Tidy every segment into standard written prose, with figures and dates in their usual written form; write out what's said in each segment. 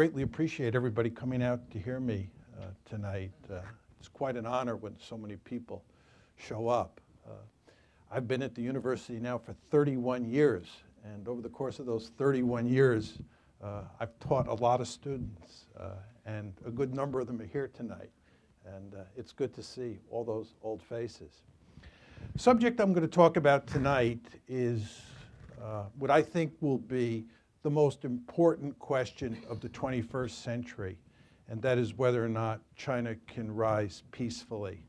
greatly appreciate everybody coming out to hear me tonight. It's quite an honor when so many people show up. I've been at the university now for 31 years, and over the course of those 31 years, I've taught a lot of students, and a good number of them are here tonight. And it's good to see all those old faces. Subject I'm going to talk about tonight is what I think will be the most important question of the 21st century, and that is whether or not China can rise peacefully.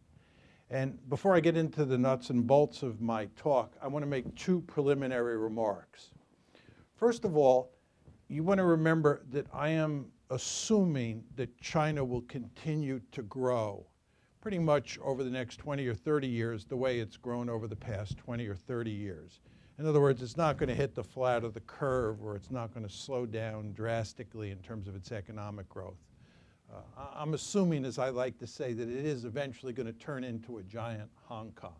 And before I get into the nuts and bolts of my talk, I want to make two preliminary remarks. First of all, you want to remember that I am assuming that China will continue to grow pretty much over the next 20 or 30 years the way it's grown over the past 20 or 30 years. In other words, it's not going to hit the flat of the curve, or it's not going to slow down drastically in terms of its economic growth. I'm assuming, as I like to say, that it is eventually going to turn into a giant Hong Kong.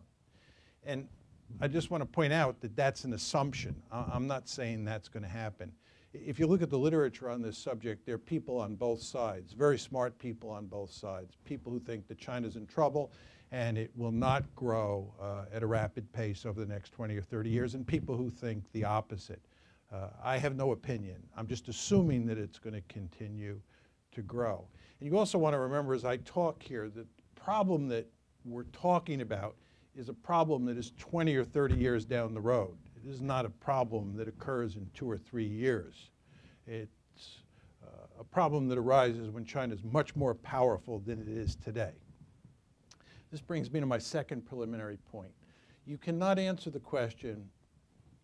And I just want to point out that that's an assumption. I'm not saying that's going to happen. If you look at the literature on this subject, there are people on both sides, very smart people on both sides, people who think that China's in trouble and it will not grow at a rapid pace over the next 20 or 30 years, and people who think the opposite. I have no opinion. I'm just assuming that it's going to continue to grow. And you also want to remember, as I talk here, that the problem that we're talking about is a problem that is 20 or 30 years down the road. It is not a problem that occurs in 2 or 3 years. It's a problem that arises when China is much more powerful than it is today. This brings me to my second preliminary point. You cannot answer the question,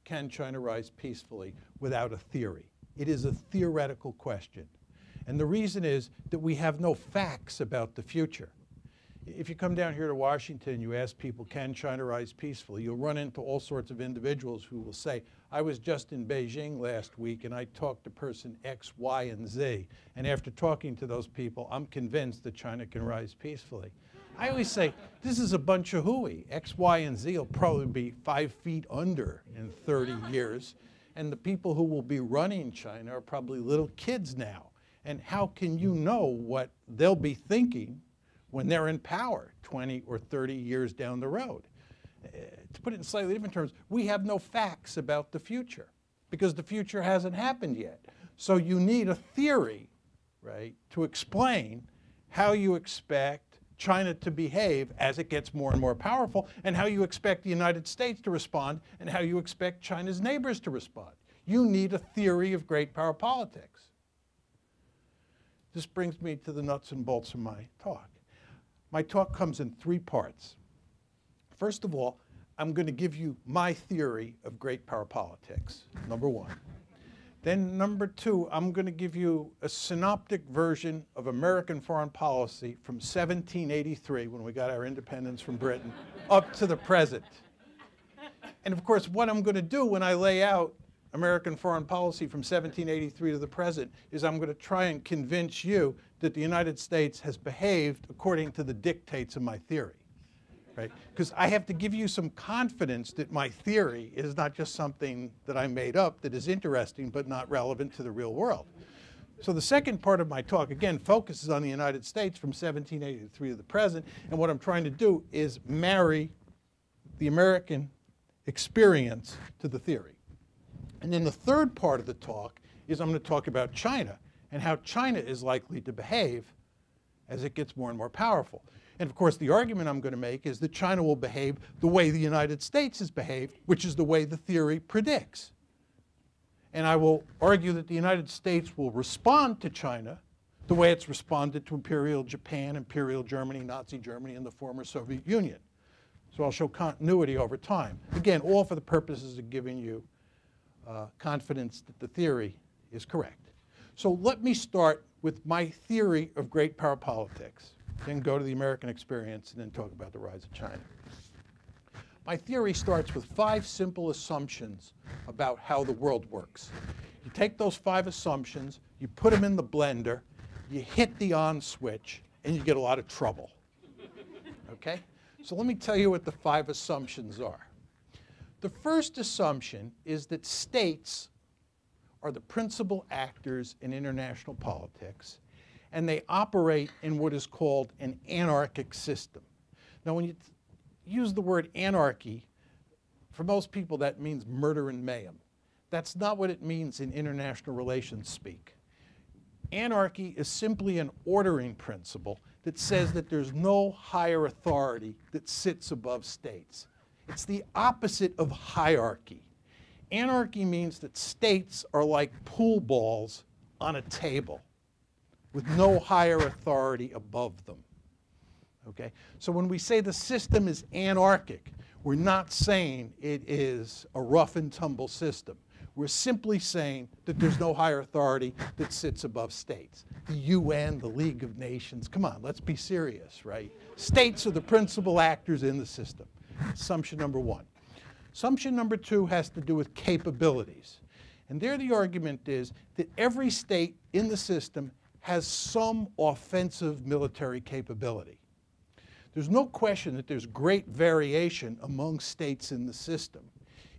can China rise peacefully, without a theory. It is a theoretical question. And the reason is that we have no facts about the future. If you come down here to Washington and you ask people, can China rise peacefully, you'll run into all sorts of individuals who will say, I was just in Beijing last week and I talked to person X, Y, and Z. And after talking to those people, I'm convinced that China can rise peacefully. I always say, this is a bunch of hooey. X, Y, and Z will probably be 5 feet under in 30 years. And the people who will be running China are probably little kids now. And how can you know what they'll be thinking when they're in power 20 or 30 years down the road? To put it in slightly different terms, we have no facts about the future because the future hasn't happened yet. So you need a theory, right, to explain how you expect China to behave as it gets more and more powerful, and how you expect the United States to respond, and how you expect China's neighbors to respond. You need a theory of great power politics. This brings me to the nuts and bolts of my talk. My talk comes in three parts. First of all, I'm going to give you my theory of great power politics, number one. Then number two, I'm going to give you a synoptic version of American foreign policy from 1783, when we got our independence from Britain, up to the present. And of course, what I'm going to do when I lay out American foreign policy from 1783 to the present is I'm going to try and convince you that the United States has behaved according to the dictates of my theory, right? Because I have to give you some confidence that my theory is not just something that I made up that is interesting but not relevant to the real world. So the second part of my talk, again, focuses on the United States from 1783 to the present, and what I'm trying to do is marry the American experience to the theory. And then the third part of the talk is I'm going to talk about China and how China is likely to behave as it gets more and more powerful. And of course, the argument I'm going to make is that China will behave the way the United States has behaved, which is the way the theory predicts. And I will argue that the United States will respond to China the way it's responded to Imperial Japan, Imperial Germany, Nazi Germany, and the former Soviet Union. So I'll show continuity over time. Again, all for the purposes of giving you confidence that the theory is correct. So let me start with my theory of great power politics, then go to the American experience, and then talk about the rise of China. My theory starts with 5 simple assumptions about how the world works. You take those 5 assumptions, you put them in the blender, you hit the on switch, and you get a lot of trouble. Okay? So let me tell you what the 5 assumptions are. The first assumption is that states are the principal actors in international politics, and they operate in what is called an anarchic system. Now, when you use the word anarchy, for most people that means murder and mayhem. That's not what it means in international relations speak. Anarchy is simply an ordering principle that says that there's no higher authority that sits above states. It's the opposite of hierarchy. Anarchy means that states are like pool balls on a table with no higher authority above them. Okay? So when we say the system is anarchic, we're not saying it is a rough and tumble system. We're simply saying that there's no higher authority that sits above states. The UN, the League of Nations, come on, let's be serious, right? States are the principal actors in the system. Assumption number one. Assumption number two has to do with capabilities. And there the argument is that every state in the system has some offensive military capability. There's no question that there's great variation among states in the system.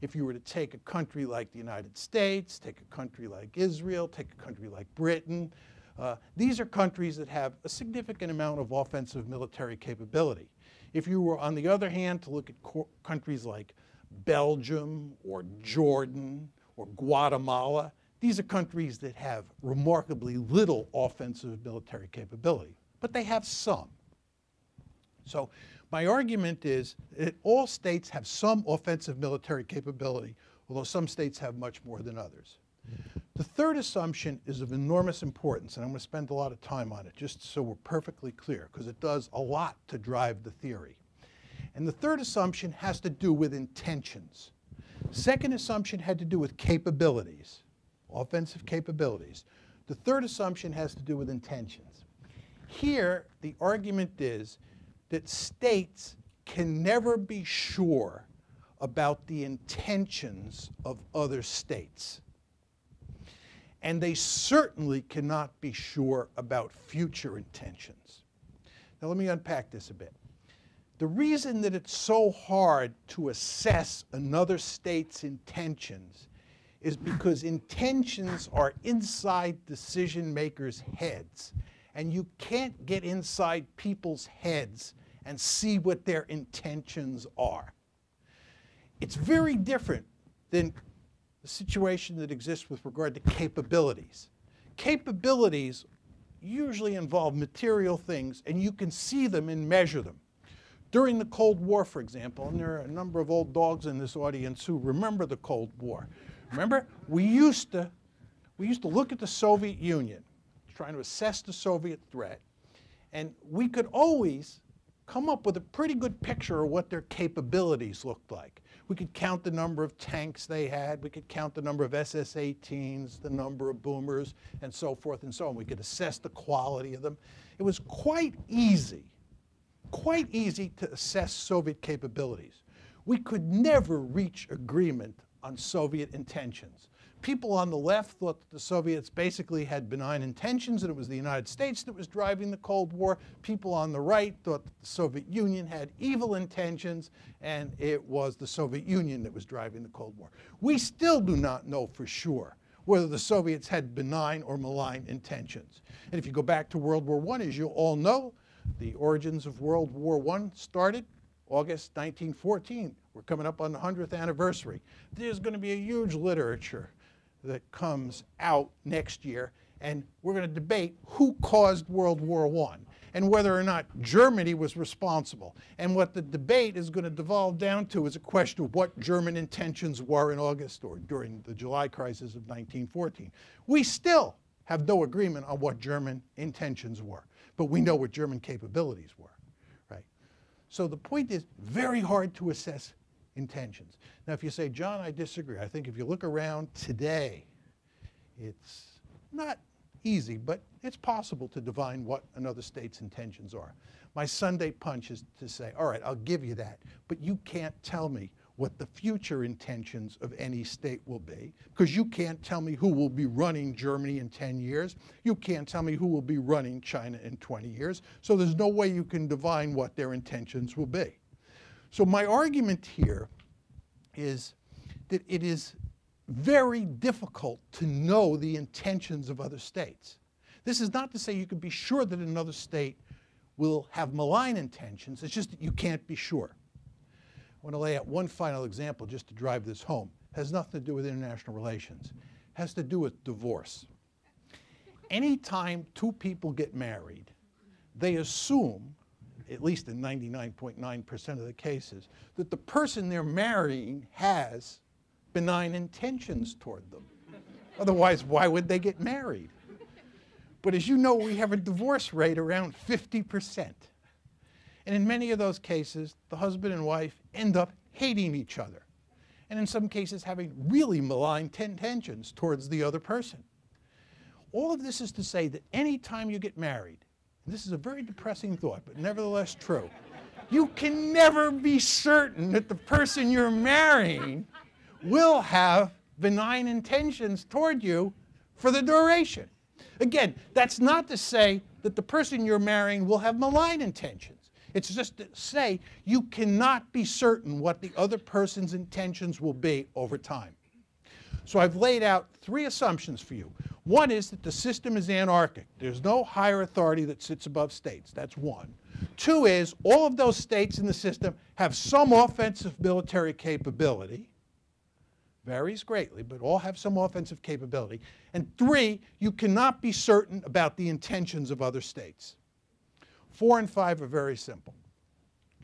If you were to take a country like the United States, take a country like Israel, take a country like Britain, these are countries that have a significant amount of offensive military capability. If you were, on the other hand, to look at countries like Belgium or Jordan or Guatemala, these are countries that have remarkably little offensive military capability, but they have some. So, my argument is that all states have some offensive military capability, although some states have much more than others. The third assumption is of enormous importance, and I'm going to spend a lot of time on it just so we're perfectly clear, because it does a lot to drive the theory. And the third assumption has to do with intentions. Second assumption had to do with capabilities, offensive capabilities. The third assumption has to do with intentions. Here, the argument is that states can never be sure about the intentions of other states. And they certainly cannot be sure about future intentions. Now let me unpack this a bit. The reason that it's so hard to assess another state's intentions is because intentions are inside decision makers' heads. And you can't get inside people's heads and see what their intentions are. It's very different than the situation that exists with regard to capabilities. Capabilities usually involve material things, and you can see them and measure them. During the Cold War, for example, and there are a number of old dogs in this audience who remember the Cold War. Remember, we used to look at the Soviet Union, trying to assess the Soviet threat, and we could always come up with a pretty good picture of what their capabilities looked like. We could count the number of tanks they had, we could count the number of SS-18s, the number of bombers, and so forth and so on. We could assess the quality of them. It was quite easy to assess Soviet capabilities. We could never reach agreement on Soviet intentions. People on the left thought that the Soviets basically had benign intentions and it was the United States that was driving the Cold War. People on the right thought that the Soviet Union had evil intentions and it was the Soviet Union that was driving the Cold War. We still do not know for sure whether the Soviets had benign or malign intentions. And if you go back to World War I, as you all know, the origins of World War I started August 1914. We're coming up on the 100th anniversary. There's going to be a huge literature that comes out next year, and we're going to debate who caused World War I and whether or not Germany was responsible. And what the debate is going to devolve down to is a question of what German intentions were in August or during the July crisis of 1914. We still have no agreement on what German intentions were, but we know what German capabilities were, right? So the point is very hard to assess intentions. Now, if you say, John, I disagree, I think if you look around today, it's not easy, but it's possible to divine what another state's intentions are. My Sunday punch is to say, all right, I'll give you that, but you can't tell me what the future intentions of any state will be, because you can't tell me who will be running Germany in 10 years. You can't tell me who will be running China in 20 years. So there's no way you can divine what their intentions will be. So my argument here is that it is very difficult to know the intentions of other states. This is not to say you can be sure that another state will have malign intentions. It's just that you can't be sure. I want to lay out one final example just to drive this home. It has nothing to do with international relations. It has to do with divorce. Anytime two people get married, they assume, at least in 99.9% of the cases, that the person they're marrying has benign intentions toward them. Otherwise, why would they get married? But as you know, we have a divorce rate around 50%. And in many of those cases, the husband and wife end up hating each other, and in some cases having really malign intentions towards the other person. All of this is to say that any time you get married, and this is a very depressing thought, but nevertheless true, you can never be certain that the person you're marrying will have benign intentions toward you for the duration. Again, that's not to say that the person you're marrying will have malign intentions. It's just to say you cannot be certain what the other person's intentions will be over time. So I've laid out three assumptions for you. One is that the system is anarchic. There's no higher authority that sits above states. That's one. Two is all of those states in the system have some offensive military capability. Varies greatly, but all have some offensive capability. And three, you cannot be certain about the intentions of other states. 4 and 5 are very simple.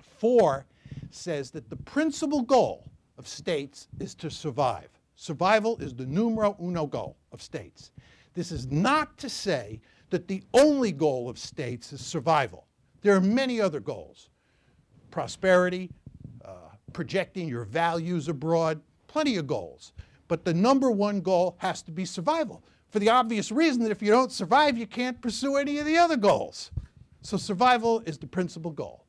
4 says that the principal goal of states is to survive. Survival is the numero uno goal of states. This is not to say that the only goal of states is survival. There are many other goals. Prosperity, projecting your values abroad, plenty of goals. But the number one goal has to be survival, for the obvious reason that if you don't survive, you can't pursue any of the other goals. So survival is the principal goal.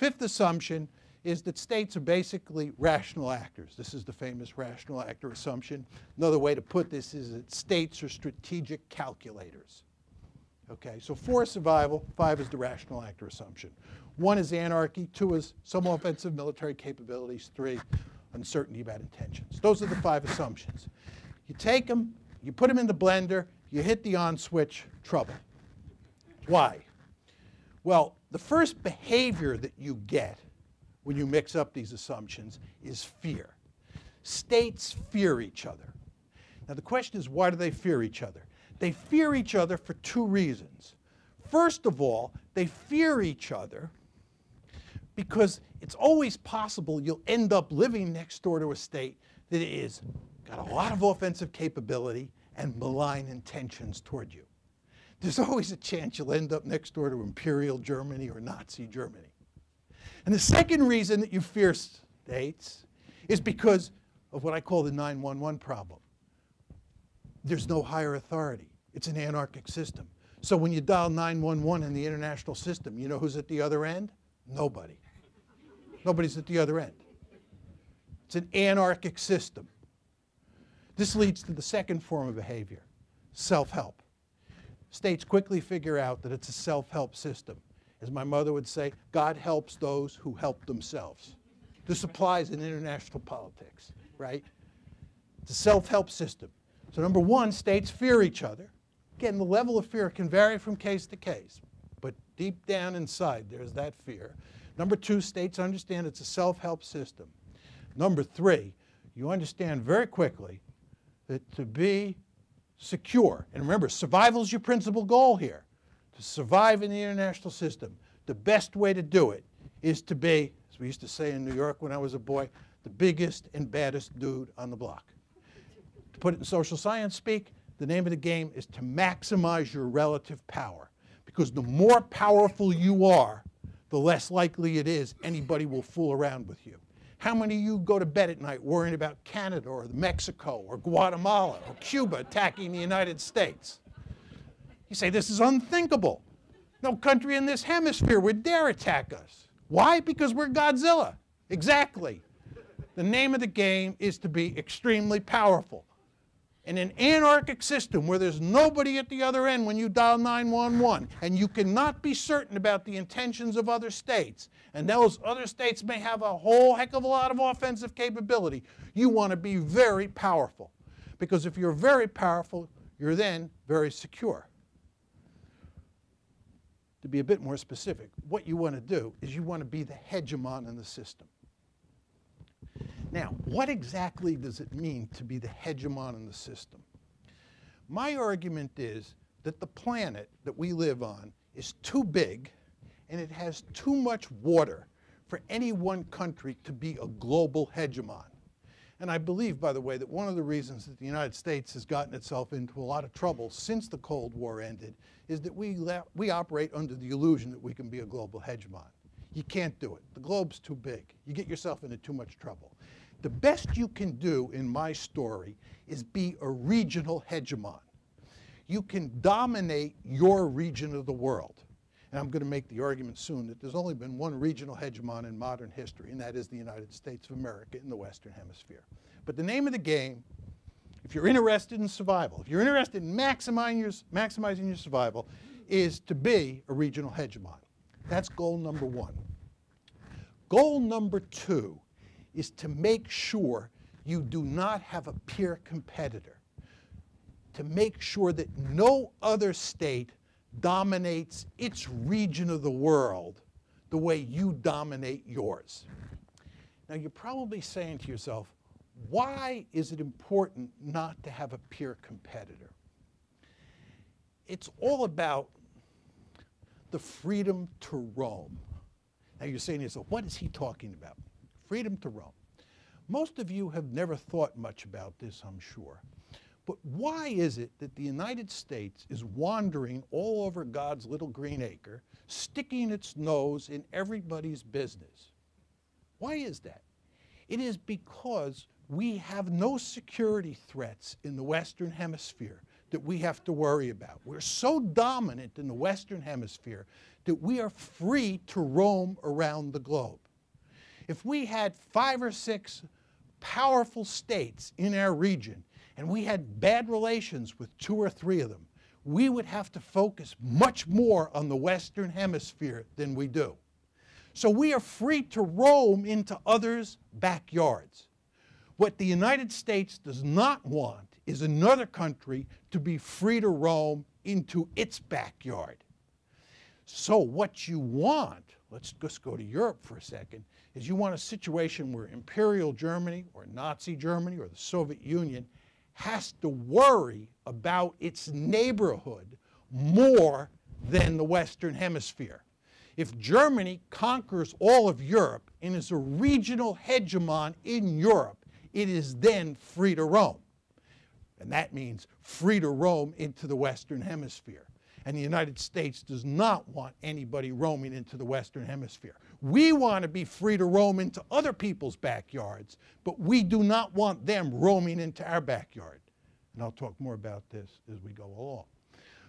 5th assumption is that states are basically rational actors. This is the famous rational actor assumption. Another way to put this is that states are strategic calculators. Okay, so 4 is survival, 5 is the rational actor assumption. 1 is anarchy, 2 is some offensive military capabilities, 3, uncertainty about intentions. Those are the 5 assumptions. You take them, you put them in the blender, you hit the on switch, trouble. Why? Well, the first behavior that you get when you mix up these assumptions is fear. States fear each other. Now the question is, why do they fear each other? They fear each other for 2 reasons. First of all, they fear each other because it's always possible you'll end up living next door to a state that is got a lot of offensive capability and malign intentions toward you. There's always a chance you'll end up next door to Imperial Germany or Nazi Germany. And the second reason that you fear states is because of what I call the 911 problem. There's no higher authority. It's an anarchic system. So when you dial 911 in the international system, you know who's at the other end? Nobody. Nobody's at the other end. It's an anarchic system. This leads to the second form of behavior, self-help. States quickly figure out that it's a self-help system. As my mother would say, God helps those who help themselves. This applies in international politics, right? It's a self-help system. So number one, states fear each other. Again, the level of fear can vary from case to case, but deep down inside there's that fear. Number 2, states understand it's a self-help system. Number 3, you understand very quickly that to be secure, and remember, survival is your principal goal here. To survive in the international system, the best way to do it is to be, as we used to say in New York when I was a boy, the biggest and baddest dude on the block. To put it in social science speak, the name of the game is to maximize your relative power, because the more powerful you are, the less likely it is anybody will fool around with you. How many of you go to bed at night worrying about Canada or Mexico or Guatemala or Cuba attacking the United States? You say, this is unthinkable. No country in this hemisphere would dare attack us. Why? Because we're Godzilla. Exactly. The name of the game is to be extremely powerful. In an anarchic system where there's nobody at the other end when you dial 911, and you cannot be certain about the intentions of other states, and those other states may have a whole heck of a lot of offensive capability, you want to be very powerful. because if you're very powerful, you're then very secure. To be a bit more specific, what you want to do is you want to be the hegemon in the system. Now, what exactly does it mean to be the hegemon in the system? My argument is that the planet that we live on is too big and it has too much water for any one country to be a global hegemon. And I believe, by the way, that one of the reasons that the United States has gotten itself into a lot of trouble since the Cold War ended is that we operate under the illusion that we can be a global hegemon. You can't do it. The globe's too big. You get yourself into too much trouble. The best you can do in my story is be a regional hegemon. You can dominate your region of the world. And I'm going to make the argument soon that there's only been one regional hegemon in modern history, and that is the United States of America in the Western Hemisphere. But the name of the game, if you're interested in survival, if you're interested in maximizing your survival, is to be a regional hegemon. That's goal number one. Goal number two is to make sure you do not have a peer competitor, to make sure that no other state dominates its region of the world the way you dominate yours. Now you're probably saying to yourself, why is it important not to have a peer competitor? It's all about the freedom to roam. Now you're saying to yourself, what is he talking about? Freedom to roam. Most of you have never thought much about this, I'm sure. But why is it that the United States is wandering all over God's little green acre, sticking its nose in everybody's business? Why is that? It is because we have no security threats in the Western Hemisphere that we have to worry about. We're so dominant in the Western Hemisphere that we are free to roam around the globe. If we had 5 or 6 powerful states in our region, and we had bad relations with 2 or 3 of them, we would have to focus much more on the Western Hemisphere than we do. So we are free to roam into others' backyards. What the United States does not want is another country to be free to roam into its backyard. So what you want, let's just go to Europe for a second, is you want a situation where Imperial Germany or Nazi Germany or the Soviet Union has to worry about its neighborhood more than the Western Hemisphere. If Germany conquers all of Europe and is a regional hegemon in Europe, it is then free to roam. And that means free to roam into the Western Hemisphere. And the United States does not want anybody roaming into the Western Hemisphere. We want to be free to roam into other people's backyards, but we do not want them roaming into our backyard. And I'll talk more about this as we go along.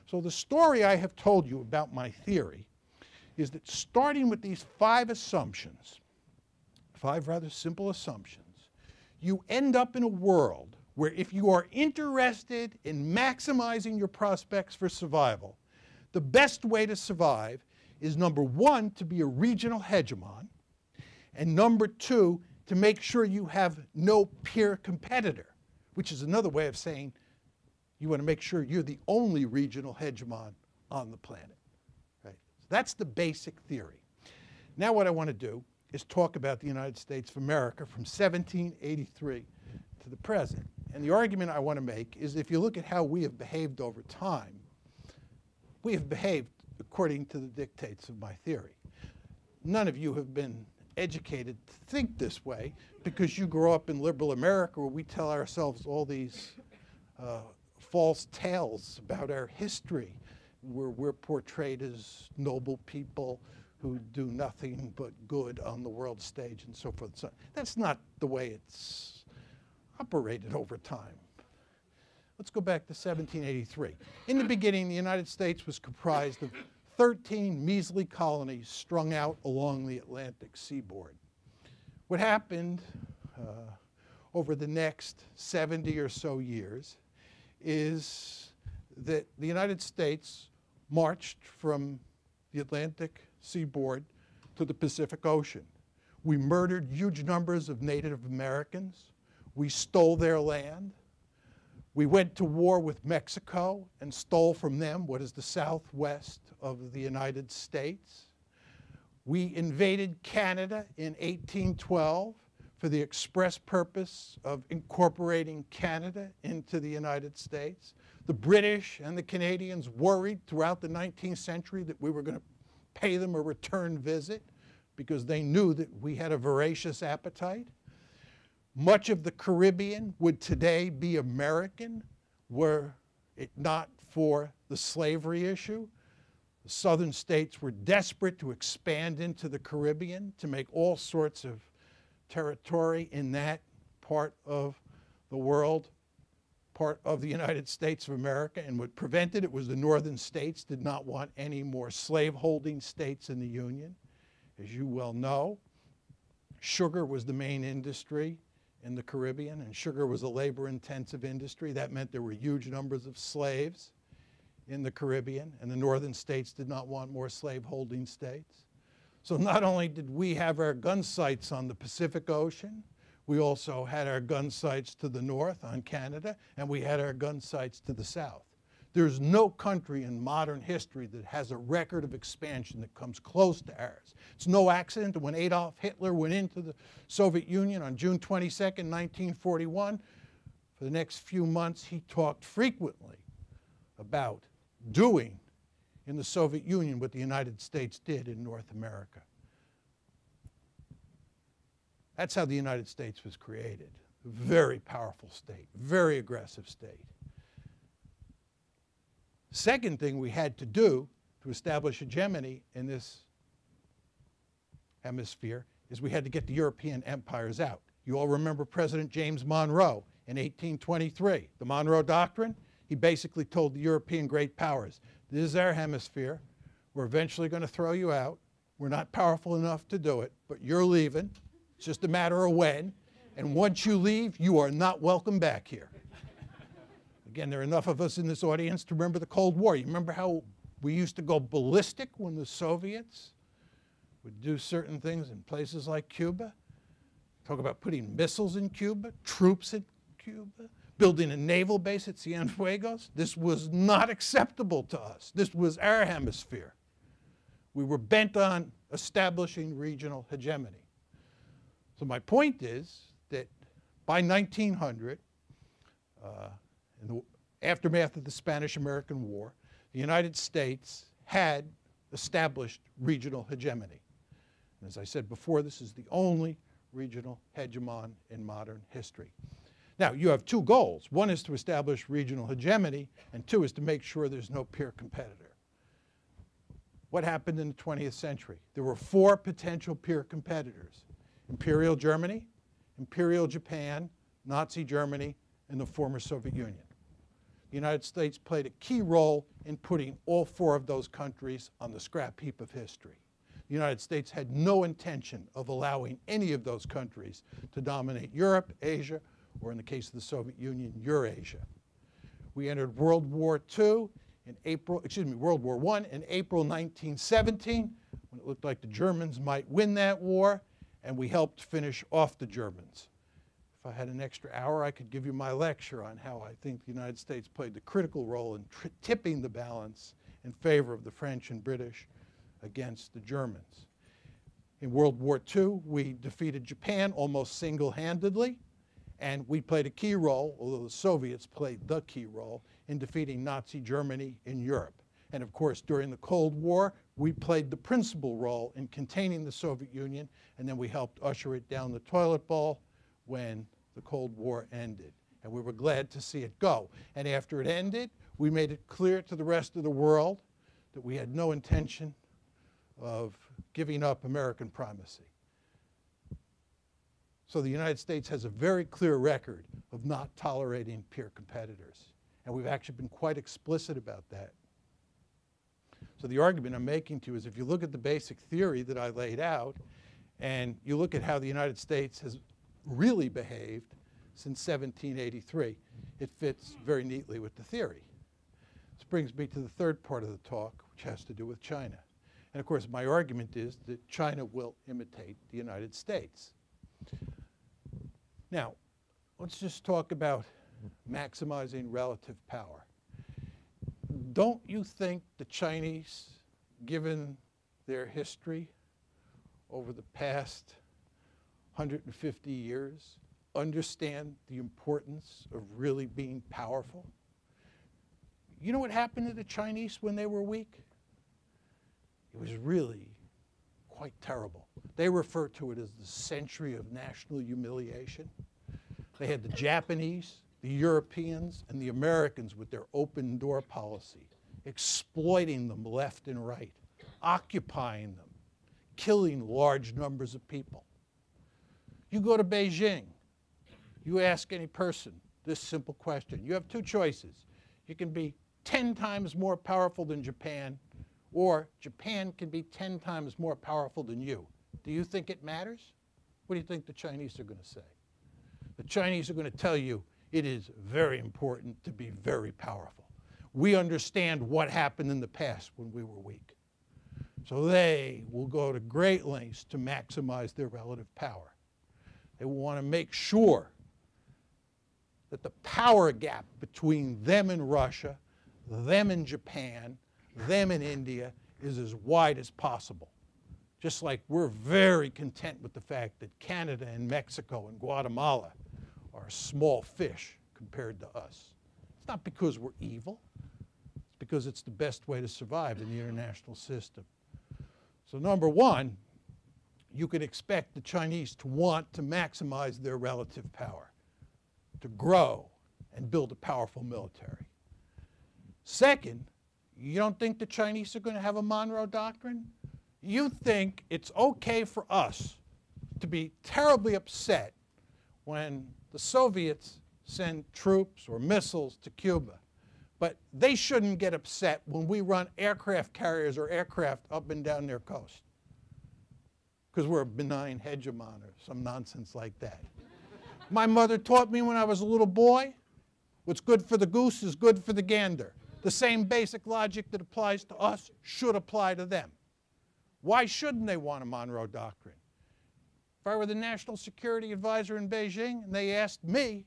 So the story I have told you about my theory is that starting with these 5 assumptions, 5 rather simple assumptions, you end up in a world where if you are interested in maximizing your prospects for survival, the best way to survive is number 1, to be a regional hegemon, and number 2, to make sure you have no peer competitor, which is another way of saying you want to make sure you're the only regional hegemon on the planet. Right? So that's the basic theory. Now what I want to do is talk about the United States of America from 1783 to the present. And the argument I want to make is if you look at how we have behaved over time, we have behaved according to the dictates of my theory. None of you have been educated to think this way because you grow up in liberal America where we tell ourselves all these false tales about our history, where we're portrayed as noble people who do nothing but good on the world stage and so forth. So that's not the way it's operated over time. Let's go back to 1783. In the beginning, the United States was comprised of 13 measly colonies strung out along the Atlantic seaboard. What happened over the next 70 or so years is that the United States marched from the Atlantic seaboard to the Pacific Ocean. We murdered huge numbers of Native Americans. We stole their land. We went to war with Mexico and stole from them what is the southwest of the United States. We invaded Canada in 1812 for the express purpose of incorporating Canada into the United States. The British and the Canadians worried throughout the 19th century that we were going to pay them a return visit because they knew that we had a voracious appetite. Much of the Caribbean would today be American were it not for the slavery issue. The southern states were desperate to expand into the Caribbean to make all sorts of territory in that part of the world, part of the United States of America, and what prevented it was the northern states did not want any more slaveholding states in the Union. As you well know, sugar was the main industry in the Caribbean, and sugar was a labor-intensive industry. That meant there were huge numbers of slaves in the Caribbean, and the northern states did not want more slave-holding states. So not only did we have our gun sights on the Pacific Ocean, we also had our gun sights to the north on Canada, and we had our gun sights to the south. There's no country in modern history that has a record of expansion that comes close to ours. It's no accident that when Adolf Hitler went into the Soviet Union on June 22, 1941, for the next few months he talked frequently about doing in the Soviet Union what the United States did in North America. That's how the United States was created. A very powerful state, very aggressive state. Second thing we had to do to establish hegemony in this hemisphere is we had to get the European empires out. You all remember President James Monroe in 1823. The Monroe Doctrine, he basically told the European great powers, this is our hemisphere, we're eventually going to throw you out, we're not powerful enough to do it, but you're leaving, it's just a matter of when, and once you leave, you are not welcome back here. Again, there are enough of us in this audience to remember the Cold War. You remember how we used to go ballistic when the Soviets would do certain things in places like Cuba? Talk about putting missiles in Cuba, troops in Cuba, building a naval base at Cienfuegos. This was not acceptable to us. This was our hemisphere. We were bent on establishing regional hegemony. So my point is that by 1900, in the aftermath of the Spanish-American War, the United States had established regional hegemony. And as I said before, this is the only regional hegemon in modern history. Now, you have two goals. One is to establish regional hegemony, and two is to make sure there's no peer competitor. What happened in the 20th century? There were four potential peer competitors: Imperial Germany, Imperial Japan, Nazi Germany, and the former Soviet Union. The United States played a key role in putting all four of those countries on the scrap heap of history. The United States had no intention of allowing any of those countries to dominate Europe, Asia, or in the case of the Soviet Union, Eurasia. We entered World War II in World War I in April 1917, when it looked like the Germans might win that war, and we helped finish off the Germans. If I had an extra hour, I could give you my lecture on how I think the United States played the critical role in tipping the balance in favor of the French and British against the Germans. In World War II, we defeated Japan almost single-handedly, and we played a key role, although the Soviets played the key role, in defeating Nazi Germany in Europe. And of course, during the Cold War, we played the principal role in containing the Soviet Union, and then we helped usher it down the toilet bowl when the Cold War ended, and we were glad to see it go. And after it ended, we made it clear to the rest of the world that we had no intention of giving up American primacy. So the United States has a very clear record of not tolerating peer competitors, and we've actually been quite explicit about that. So the argument I'm making to you is if you look at the basic theory that I laid out, and you look at how the United States has really behaved since 1783, it fits very neatly with the theory. This brings me to the third part of the talk, which has to do with China. And of course, my argument is that China will imitate the United States. Now, let's just talk about maximizing relative power. Don't you think the Chinese, given their history over the past 150 years, understand the importance of really being powerful? You know what happened to the Chinese when they were weak? It was really quite terrible. They refer to it as the century of national humiliation. They had the Japanese, the Europeans, and the Americans with their open door policy, exploiting them left and right, occupying them, killing large numbers of people. You go to Beijing, you ask any person this simple question. You have two choices. You can be 10 times more powerful than Japan, or Japan can be 10 times more powerful than you. Do you think it matters? What do you think the Chinese are going to say? The Chinese are going to tell you it is very important to be very powerful. We understand what happened in the past when we were weak. So they will go to great lengths to maximize their relative power. They want to make sure that the power gap between them and Russia, them and Japan, them in India is as wide as possible. Just like we're very content with the fact that Canada and Mexico and Guatemala are small fish compared to us. It's not because we're evil. It's because it's the best way to survive in the international system. So number one, you can expect the Chinese to want to maximize their relative power, to grow and build a powerful military. Second, you don't think the Chinese are going to have a Monroe Doctrine? You think it's okay for us to be terribly upset when the Soviets send troops or missiles to Cuba, but they shouldn't get upset when we run aircraft carriers or aircraft up and down their coast because we're a benign hegemon or some nonsense like that. My mother taught me when I was a little boy, what's good for the goose is good for the gander. The same basic logic that applies to us should apply to them. Why shouldn't they want a Monroe Doctrine? If I were the National Security Advisor in Beijing and they asked me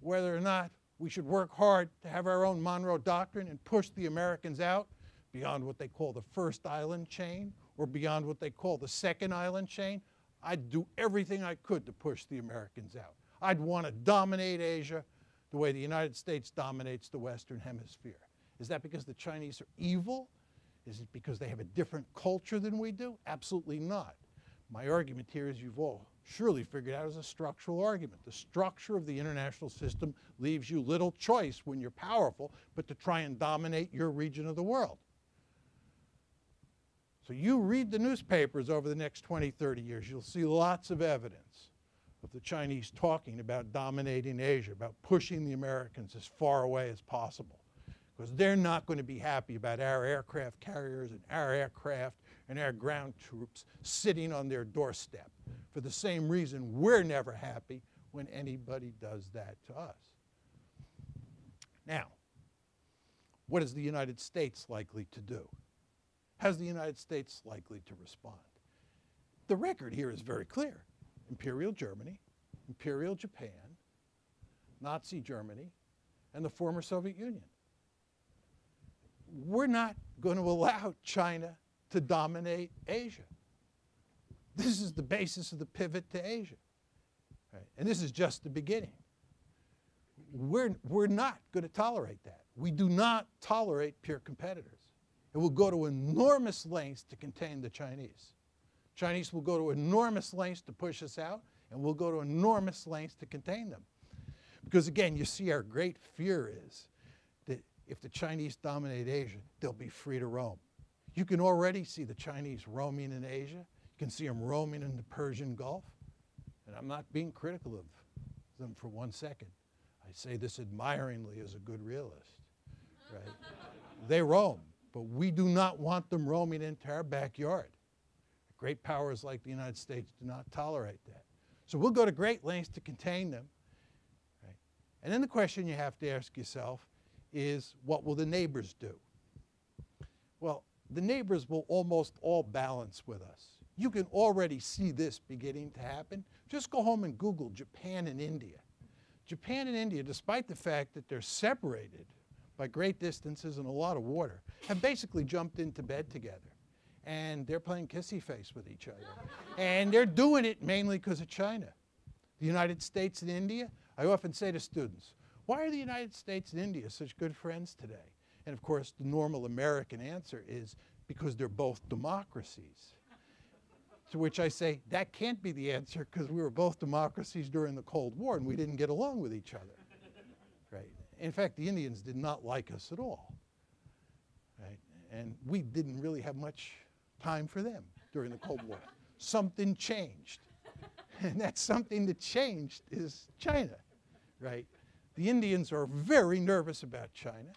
whether or not we should work hard to have our own Monroe Doctrine and push the Americans out beyond what they call the first island chain or beyond what they call the second island chain, I'd do everything I could to push the Americans out. I'd want to dominate Asia the way the United States dominates the Western Hemisphere. Is that because the Chinese are evil? Is it because they have a different culture than we do? Absolutely not. My argument here, as you've all surely figured out, is a structural argument. The structure of the international system leaves you little choice when you're powerful, but to try and dominate your region of the world. So you read the newspapers over the next 20, 30 years, you'll see lots of evidence of the Chinese talking about dominating Asia, about pushing the Americans as far away as possible, because they're not going to be happy about our aircraft carriers and our aircraft and our ground troops sitting on their doorstep. For the same reason, we're never happy when anybody does that to us. Now, what is the United States likely to do? How's the United States likely to respond? The record here is very clear. Imperial Germany, Imperial Japan, Nazi Germany, and the former Soviet Union. We're not going to allow China to dominate Asia. This is the basis of the pivot to Asia. Right? And this is just the beginning. We're not going to tolerate that. We do not tolerate peer competitors. And we'll go to enormous lengths to contain the Chinese. Chinese will go to enormous lengths to push us out, and we'll go to enormous lengths to contain them. Because again, you see, our great fear is that if the Chinese dominate Asia, they'll be free to roam. You can already see the Chinese roaming in Asia. You can see them roaming in the Persian Gulf. And I'm not being critical of them for one second. I say this admiringly as a good realist, right? They roam, but we do not want them roaming into our backyard. Great powers like the United States do not tolerate that. So we'll go to great lengths to contain them. Right? And then the question you have to ask yourself is, what will the neighbors do? Well, the neighbors will almost all balance with us. You can already see this beginning to happen. Just go home and Google Japan and India. Japan and India, despite the fact that they're separated by great distances and a lot of water, have basically jumped into bed together. And they're playing kissy face with each other. And they're doing it mainly because of China. The United States and India, I often say to students, why are the United States and India such good friends today? And of course, the normal American answer is because they're both democracies. To which I say, that can't be the answer because we were both democracies during the Cold War and we didn't get along with each other. Right? In fact, the Indians did not like us at all. Right? And we didn't really have much time for them during the Cold War. Something changed. And that something that changed is China. Right? The Indians are very nervous about China.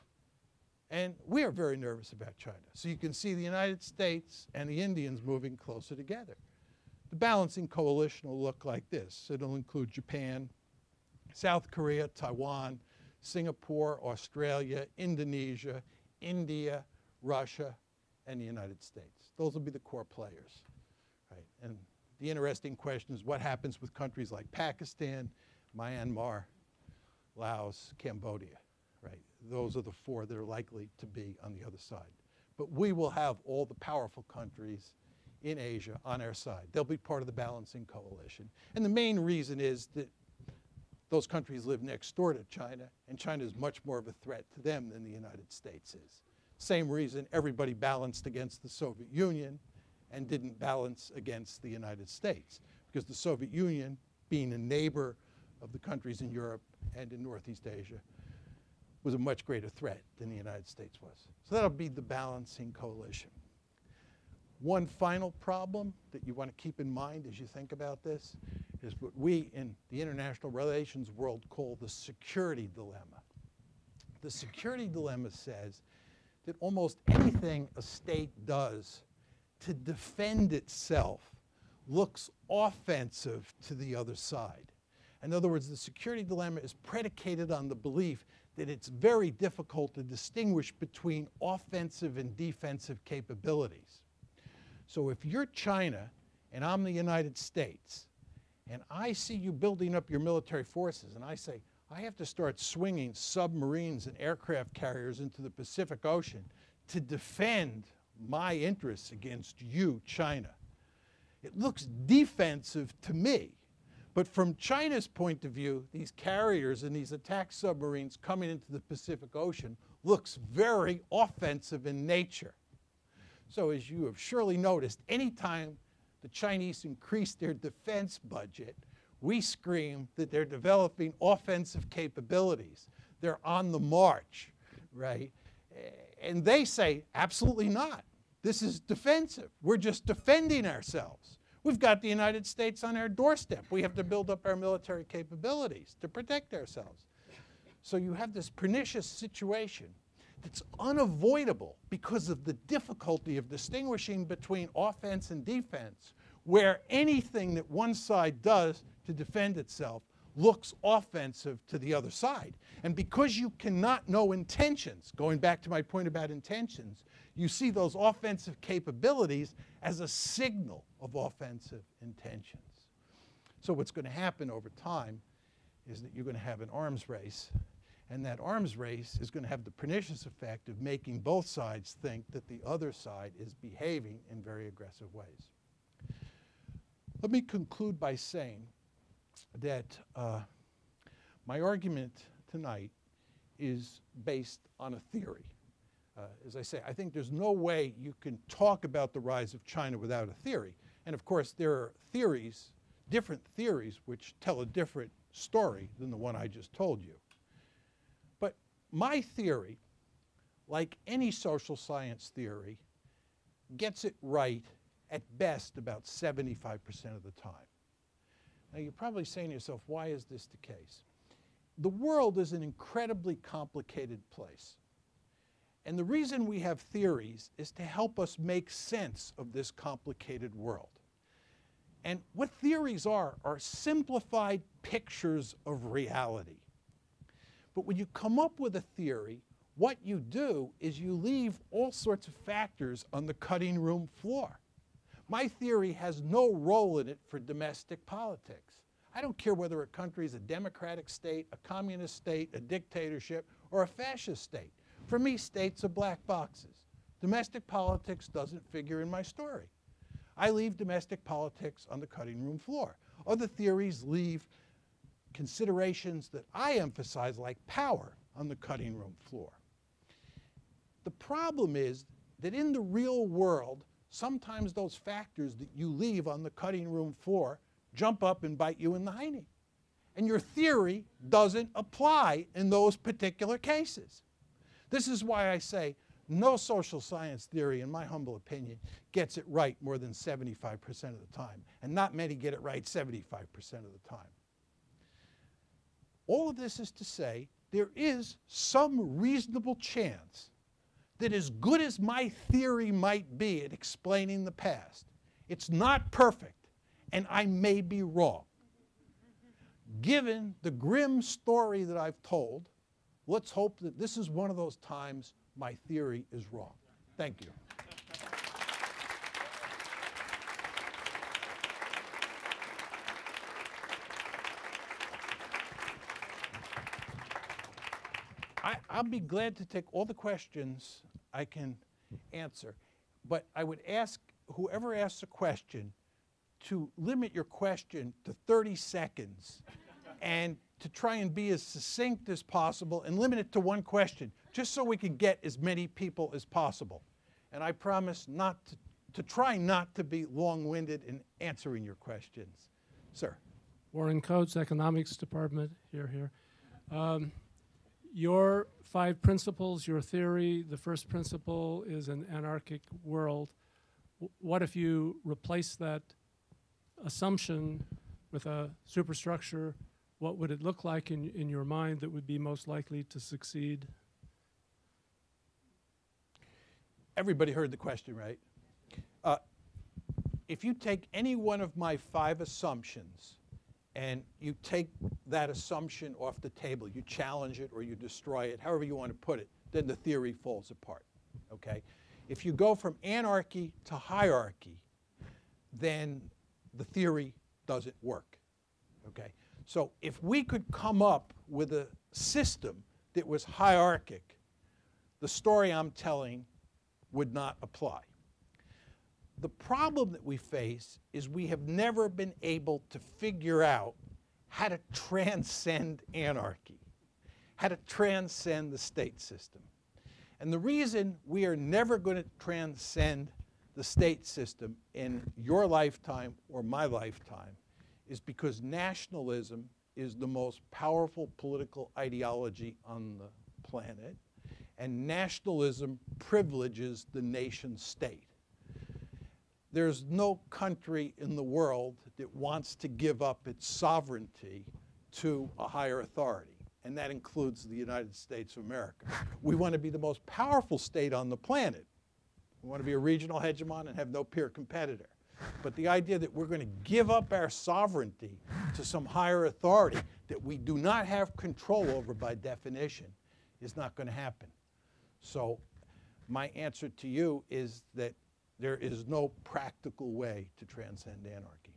And we are very nervous about China. So you can see the United States and the Indians moving closer together. The balancing coalition will look like this. It'll include Japan, South Korea, Taiwan, Singapore, Australia, Indonesia, India, Russia, and the United States. Those will be the core players. Right? And the interesting question is what happens with countries like Pakistan, Myanmar, Laos, Cambodia. Right? Those are the four that are likely to be on the other side. But we will have all the powerful countries in Asia on our side. They'll be part of the balancing coalition. And the main reason is that those countries live next door to China, and China is much more of a threat to them than the United States is. Same reason everybody balanced against the Soviet Union and didn't balance against the United States, because the Soviet Union, being a neighbor of the countries in Europe and in Northeast Asia, was a much greater threat than the United States was. So that'll be the balancing coalition. One final problem that you want to keep in mind as you think about this is what we in the international relations world call the security dilemma. The security dilemma says that almost anything a state does to defend itself looks offensive to the other side. In other words, the security dilemma is predicated on the belief that it's very difficult to distinguish between offensive and defensive capabilities. So if you're China and I'm the United States, and I see you building up your military forces, and I say, I have to start swinging submarines and aircraft carriers into the Pacific Ocean to defend my interests against you, China. It looks defensive to me. But from China's point of view, these carriers and these attack submarines coming into the Pacific Ocean looks very offensive in nature. So as you have surely noticed, anytime the Chinese increase their defense budget, we scream that they're developing offensive capabilities. They're on the march, right? And they say, absolutely not. This is defensive. We're just defending ourselves. We've got the United States on our doorstep. We have to build up our military capabilities to protect ourselves. So you have this pernicious situation that's unavoidable because of the difficulty of distinguishing between offense and defense, where anything that one side does to defend itself looks offensive to the other side. And because you cannot know intentions, going back to my point about intentions, you see those offensive capabilities as a signal of offensive intentions. So what's going to happen over time is that you're going to have an arms race, and that arms race is going to have the pernicious effect of making both sides think that the other side is behaving in very aggressive ways. Let me conclude by saying that my argument tonight is based on a theory. As I say, I think there's no way you can talk about the rise of China without a theory. And of course, there are theories, different theories, which tell a different story than the one I just told you. But my theory, like any social science theory, gets it right at best about 75% of the time. Now, you're probably saying to yourself, why is this the case? The world is an incredibly complicated place. And the reason we have theories is to help us make sense of this complicated world. And what theories are simplified pictures of reality. But when you come up with a theory, what you do is you leave all sorts of factors on the cutting room floor. My theory has no role in it for domestic politics. I don't care whether a country is a democratic state, a communist state, a dictatorship, or a fascist state. For me, states are black boxes. Domestic politics doesn't figure in my story. I leave domestic politics on the cutting room floor. Other theories leave considerations that I emphasize, like power, on the cutting room floor. The problem is that in the real world, sometimes those factors that you leave on the cutting room floor jump up and bite you in the hiney. And your theory doesn't apply in those particular cases. This is why I say no social science theory, in my humble opinion, gets it right more than 75% of the time. And not many get it right 75% of the time. All of this is to say there is some reasonable chance that as good as my theory might be at explaining the past, it's not perfect, and I may be wrong. Given the grim story that I've told, let's hope that this is one of those times my theory is wrong. Thank you. I'll be glad to take all the questions I can answer, but I would ask whoever asks a question to limit your question to 30 seconds and to try and be as succinct as possible and limit it to one question, just so we can get as many people as possible. And I promise not to try not to be long-winded in answering your questions. Sir. Warren Coates, Economics Department, here. Your five principles, your theory, the first principle is an anarchic world. What if you replace that assumption with a superstructure? What would it look like in your mind that would be most likely to succeed? Everybody heard the question, right? If you take any one of my five assumptions, and you take that assumption off the table, you challenge it or you destroy it, however you want to put it, then the theory falls apart, okay? If you go from anarchy to hierarchy, then the theory doesn't work, okay? So if we could come up with a system that was hierarchic, the story I'm telling would not apply. The problem that we face is we have never been able to figure out how to transcend anarchy, how to transcend the state system. And the reason we are never going to transcend the state system in your lifetime or my lifetime is because nationalism is the most powerful political ideology on the planet, and nationalism privileges the nation state. There's no country in the world that wants to give up its sovereignty to a higher authority, and that includes the United States of America. We want to be the most powerful state on the planet. We want to be a regional hegemon and have no peer competitor. But the idea that we're going to give up our sovereignty to some higher authority that we do not have control over by definition is not going to happen. So my answer to you is that there is no practical way to transcend anarchy.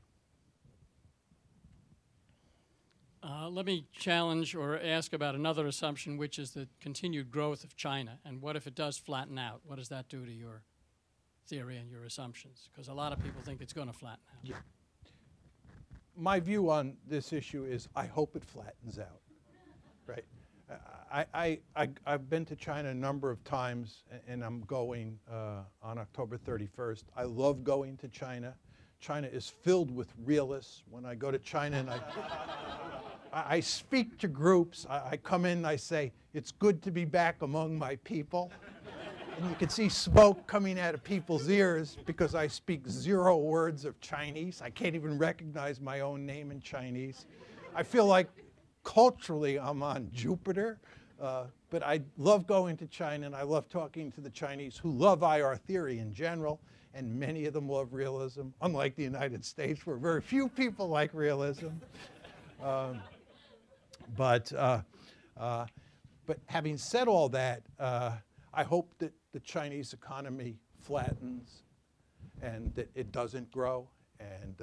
Let me challenge or ask about another assumption, which is the continued growth of China. And what if it does flatten out? What does that do to your theory and your assumptions? Because a lot of people think it's going to flatten out. Yeah. My view on this issue is I hope it flattens out, right? I've been to China a number of times, and I'm going on October 31st. I love going to China. China is filled with realists. When I go to China and I speak to groups, I come in and I say, it's good to be back among my people. And you can see smoke coming out of people's ears because I speak zero words of Chinese. I can't even recognize my own name in Chinese. I feel like culturally, I'm on Jupiter, but I love going to China, and I love talking to the Chinese who love IR theory in general, and many of them love realism, unlike the United States, where very few people like realism. But having said all that, I hope that the Chinese economy flattens and that it doesn't grow, And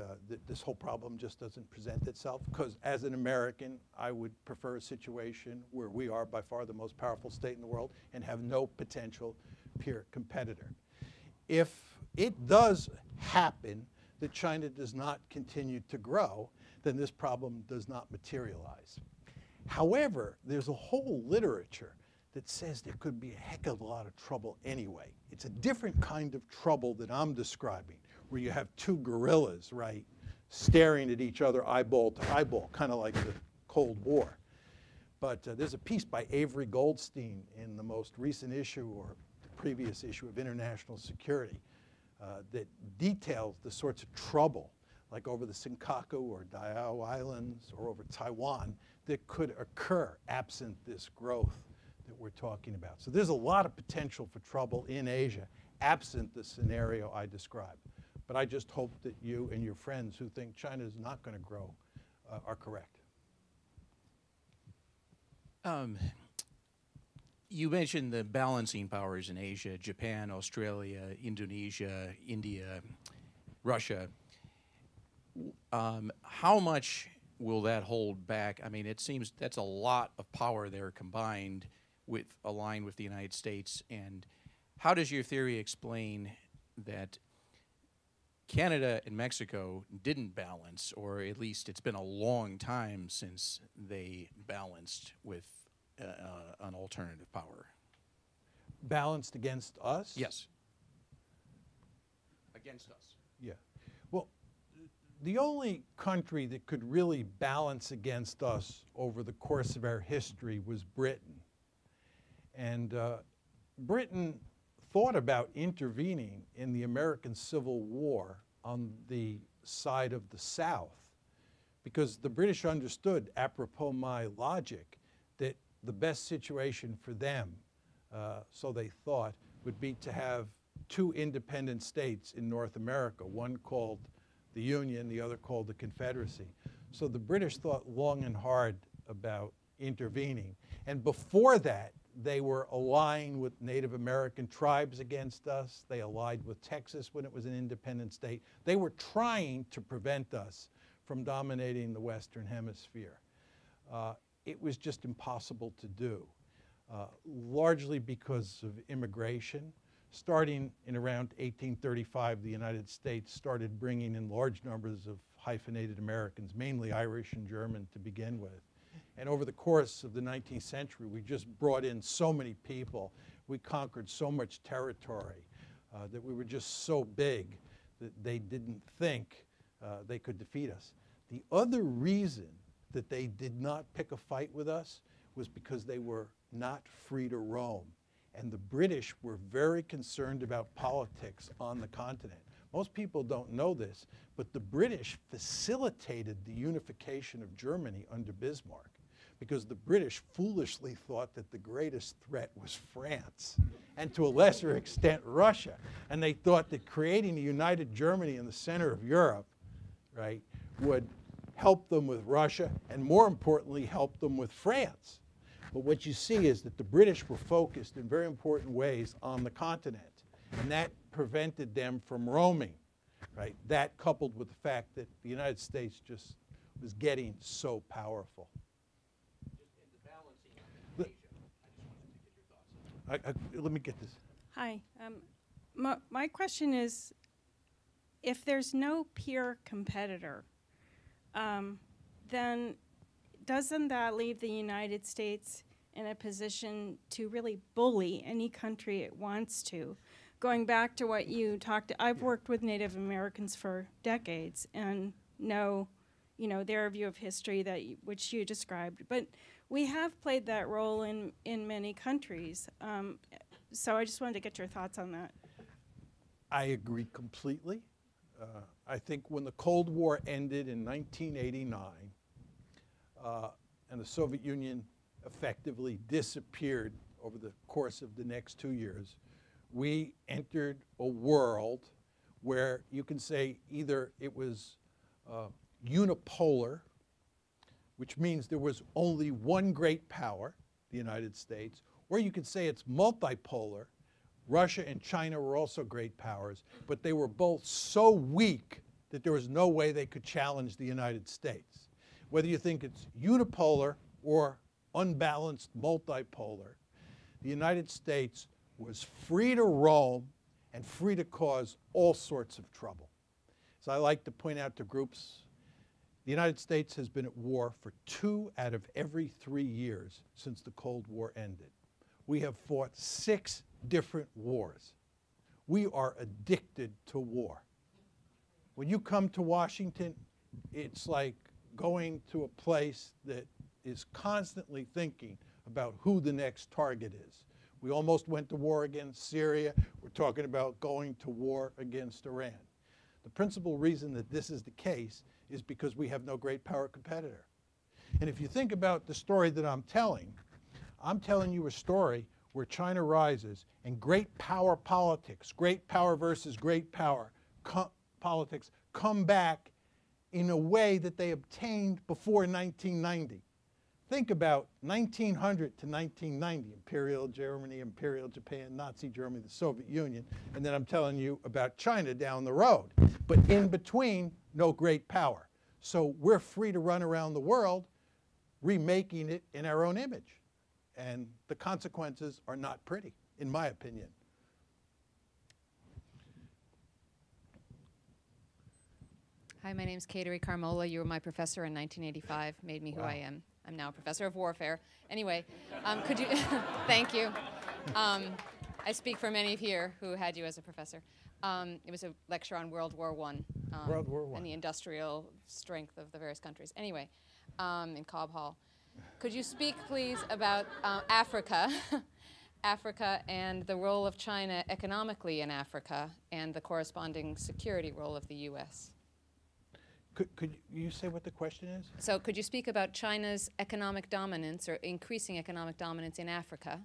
this whole problem just doesn't present itself, because as an American, I would prefer a situation where we are by far the most powerful state in the world and have no potential peer competitor. If it does happen that China does not continue to grow, then this problem does not materialize. However, there's a whole literature that says there could be a heck of a lot of trouble anyway. It's a different kind of trouble that I'm describing, where you have two guerrillas, right, staring at each other eyeball to eyeball, kind of like the Cold War. But there's a piece by Avery Goldstein in the most recent issue or the previous issue of International Security that details the sorts of trouble, like over the Senkaku or Diao Islands or over Taiwan, that could occur absent this growth that we're talking about. So there's a lot of potential for trouble in Asia, absent the scenario I described. But I just hope that you and your friends who think China is not going to grow are correct. You mentioned the balancing powers in Asia: Japan, Australia, Indonesia, India, Russia. How much will that hold back? I mean, it seems that's a lot of power there combined with aligned with the United States. And how does your theory explain that Canada and Mexico didn't balance, or at least it's been a long time since they balanced with an alternative power? Balanced against us? Yes. Against us. Yeah. Well, the only country that could really balance against us over the course of our history was Britain. And Britain thought about intervening in the American Civil War on the side of the South, because the British understood, apropos my logic, that the best situation for them, so they thought, would be to have two independent states in North America, one called the Union, the other called the Confederacy. So the British thought long and hard about intervening. And before that, they were allying with Native American tribes against us. They allied with Texas when it was an independent state. They were trying to prevent us from dominating the Western Hemisphere. It was just impossible to do, largely because of immigration. Starting in around 1835, the United States started bringing in large numbers of hyphenated Americans, mainly Irish and German to begin with. And over the course of the 19th century, we just brought in so many people, we conquered so much territory that we were just so big that they didn't think they could defeat us. The other reason that they did not pick a fight with us was because they were not free to roam. And the British were very concerned about politics on the continent. Most people don't know this, but the British facilitated the unification of Germany under Bismarck, because the British foolishly thought that the greatest threat was France, and to a lesser extent Russia. And they thought that creating a united Germany in the center of Europe, right, would help them with Russia, and more importantly, help them with France. But what you see is that the British were focused in very important ways on the continent, and that prevented them from roaming, right? That, coupled with the fact that the United States just was getting so powerful. Let me get this. Hi. My question is, if there's no peer competitor, then doesn't that leave the United States in a position to really bully any country it wants to? Going back to what you talked, I've worked with Native Americans for decades and know, you know, their view of history that which you described. But we have played that role in many countries. So I just wanted to get your thoughts on that. I agree completely. I think when the Cold War ended in 1989 and the Soviet Union effectively disappeared over the course of the next 2 years, we entered a world where you can say either it was unipolar, which means there was only one great power, the United States, or you could say it's multipolar. Russia and China were also great powers, but they were both so weak that there was no way they could challenge the United States. Whether you think it's unipolar or unbalanced multipolar, the United States was free to roam and free to cause all sorts of trouble. So I like to point out to groups, the United States has been at war for 2 out of every 3 years since the Cold War ended. We have fought 6 different wars. We are addicted to war. When you come to Washington, it's like going to a place that is constantly thinking about who the next target is. We almost went to war against Syria. We're talking about going to war against Iran. The principal reason that this is the case is because we have no great power competitor. And if you think about the story that I'm telling you a story where China rises and great power politics, great power versus great power politics come back in a way that they obtained before 1990. Think about 1900 to 1990, Imperial Germany, Imperial Japan, Nazi Germany, the Soviet Union, and then I'm telling you about China down the road. But in between, no great power. So we're free to run around the world remaking it in our own image. And the consequences are not pretty, in my opinion. Hi, my name's Kateri Carmola. You were my professor in 1985, made me who I am. I'm now a professor of warfare. Anyway, could you, thank you. I speak for many of here who had you as a professor. It was a lecture on World War I. World War I. And the industrial strength of the various countries. Anyway, in Cobb Hall. Could you speak, please, about Africa, Africa and the role of China economically in Africa and the corresponding security role of the U.S.? Could you say what the question is? So could you speak about China's economic dominance or increasing economic dominance in Africa